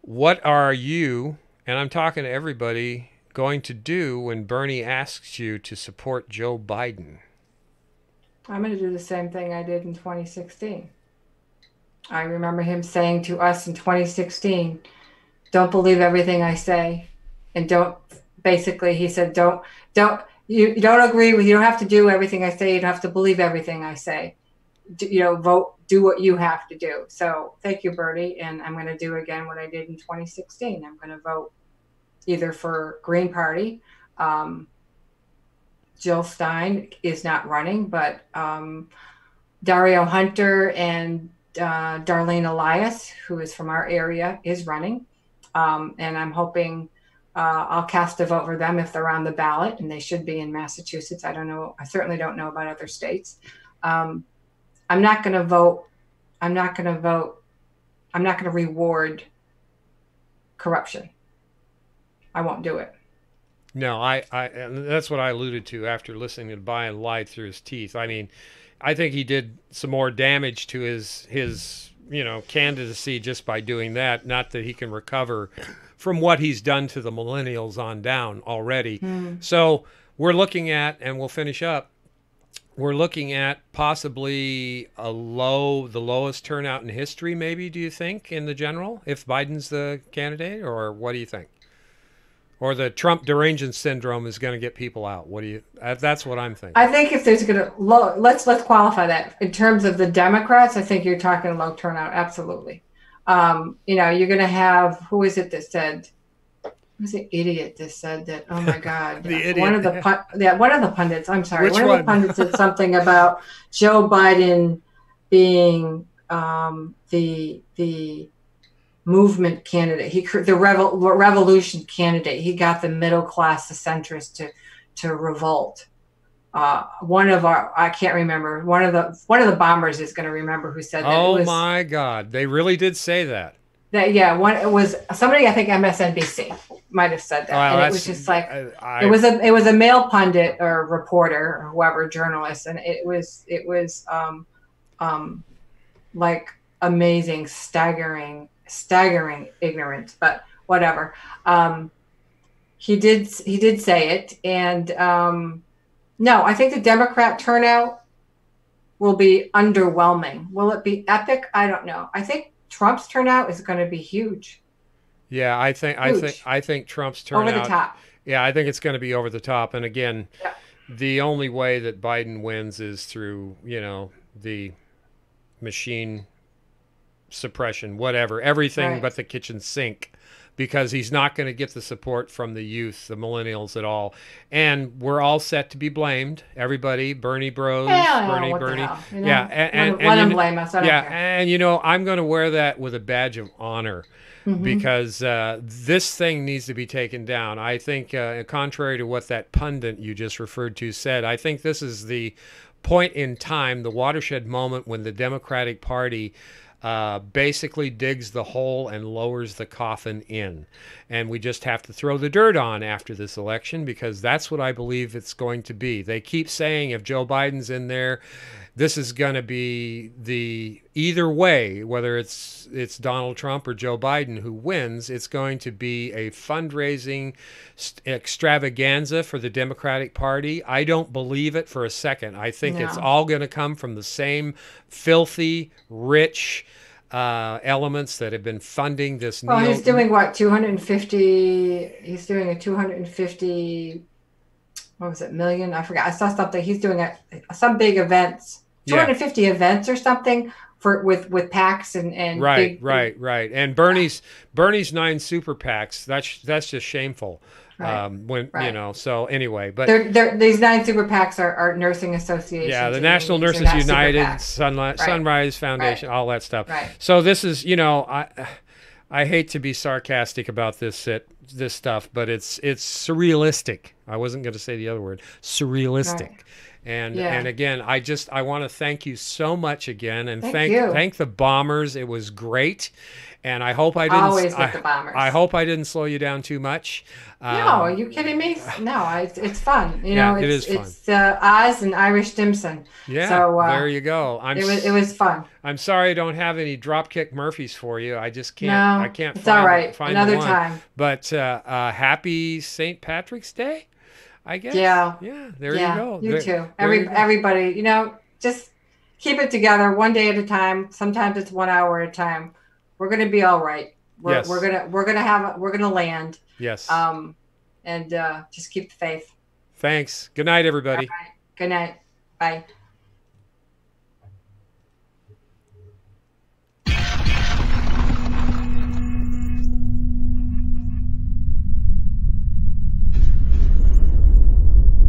What are you, and I'm talking to everybody, going to do when Bernie asks you to support Joe Biden? I'm going to do the same thing I did in 2016. I remember him saying to us in 2016, don't believe everything I say. And he said, you don't agree with, you don't have to do everything I say. You don't have to believe everything I say, do what you have to do. So thank you, Bernie. And I'm going to do again what I did in 2016. I'm going to vote either for Green Party. Jill Stein is not running, but Dario Hunter and Darlene Elias, who is from our area, is running, and I'm hoping I'll cast a vote for them if they're on the ballot, and they should be in Massachusetts. I don't know. I certainly don't know about other states. I'm not going to vote. I'm not going to vote. I'm not going to reward corruption. I won't do it. No, and that's what I alluded to after listening to Biden lie through his teeth. I mean, I think he did some more damage to his candidacy just by doing that. Not that he can recover from what he's done to the millennials on down already. Mm. So we're looking at, and we'll finish up, we're looking at possibly the lowest turnout in history, maybe, do you think, in the general, if Biden's the candidate? Or what do you think? Or the Trump derangement syndrome is going to get people out. That's what I'm thinking. I think if there's let's qualify that. In terms of the Democrats, I think you're talking low turnout. Absolutely. You're going to have, who was the idiot that said that? Oh my God. One of the pundits, I'm sorry. One of the pundits said something about Joe Biden being the movement candidate, the revolution candidate. He got the middle class, the centrists to revolt. I can't remember. One of the bombers is going to remember who said that. Oh my God, they really did say that. It was somebody. I think MSNBC might have said that. Wow, and it was just like it was a male pundit or reporter or whoever, journalist, and it was like amazing, staggering ignorance, but whatever. He did say it, and no, I think the Democrat turnout will be underwhelming. Will it be epic? I don't know. I think Trump's turnout is going to be huge. Yeah, I think Trump's turnout over the top. Yeah, I think it's going to be over the top. And again, the only way that Biden wins is through the machine suppression, whatever, everything right. but the kitchen sink, because he's not going to get the support from the youth, the millennials at all. And we're all set to be blamed. Everybody, Bernie bros, yeah, Bernie. You know, yeah, and let him blame us. I don't care. And you know, I'm going to wear that with a badge of honor because this thing needs to be taken down. I think, contrary to what that pundit you just referred to said, I think this is the point in time, the watershed moment when the Democratic Party basically digs the hole and lowers the coffin in. And we just have to throw the dirt on after this election, because that's what I believe it's going to be. They keep saying if Joe Biden's in there, this is going to be the either way, whether it's Donald Trump or Joe Biden who wins, it's going to be a fundraising extravaganza for the Democratic Party. I don't believe it for a second. I think it's all going to come from the same filthy, rich elements that have been funding this. Well, he's doing what, 250? He's doing a 250. What was it, million? I forgot. I saw something. He's doing some big events, 250 events or something with PACs and right. And Bernie's 9 super PACs. That's just shameful. You know, so anyway, but these 9 super PACs are nursing associations. Yeah, the National Nurses United, Sunrise Foundation, all that stuff. Right. So this is, you know, I hate to be sarcastic about this stuff, but it's surrealistic. I wasn't going to say the other word, surrealistic. Right. And again, I want to thank you so much again, and thank the bombers. It was great. And I hope I didn't slow you down too much. No, are you kidding me? No, it's fun. You know, it's Oz and Irish Dimson. Yeah, so, there you go. It was fun. I'm sorry I don't have any Dropkick Murphys for you. I just can't. No, I can't. It's all right. Another time. But happy St. Patrick's Day, I guess. Yeah. Yeah. There you go. You too. Everybody. You know, just keep it together one day at a time. Sometimes it's 1 hour at a time. We're going to be all right. We're going to land. Yes. And just keep the faith. Thanks. Good night, everybody. All right. Good night. Bye.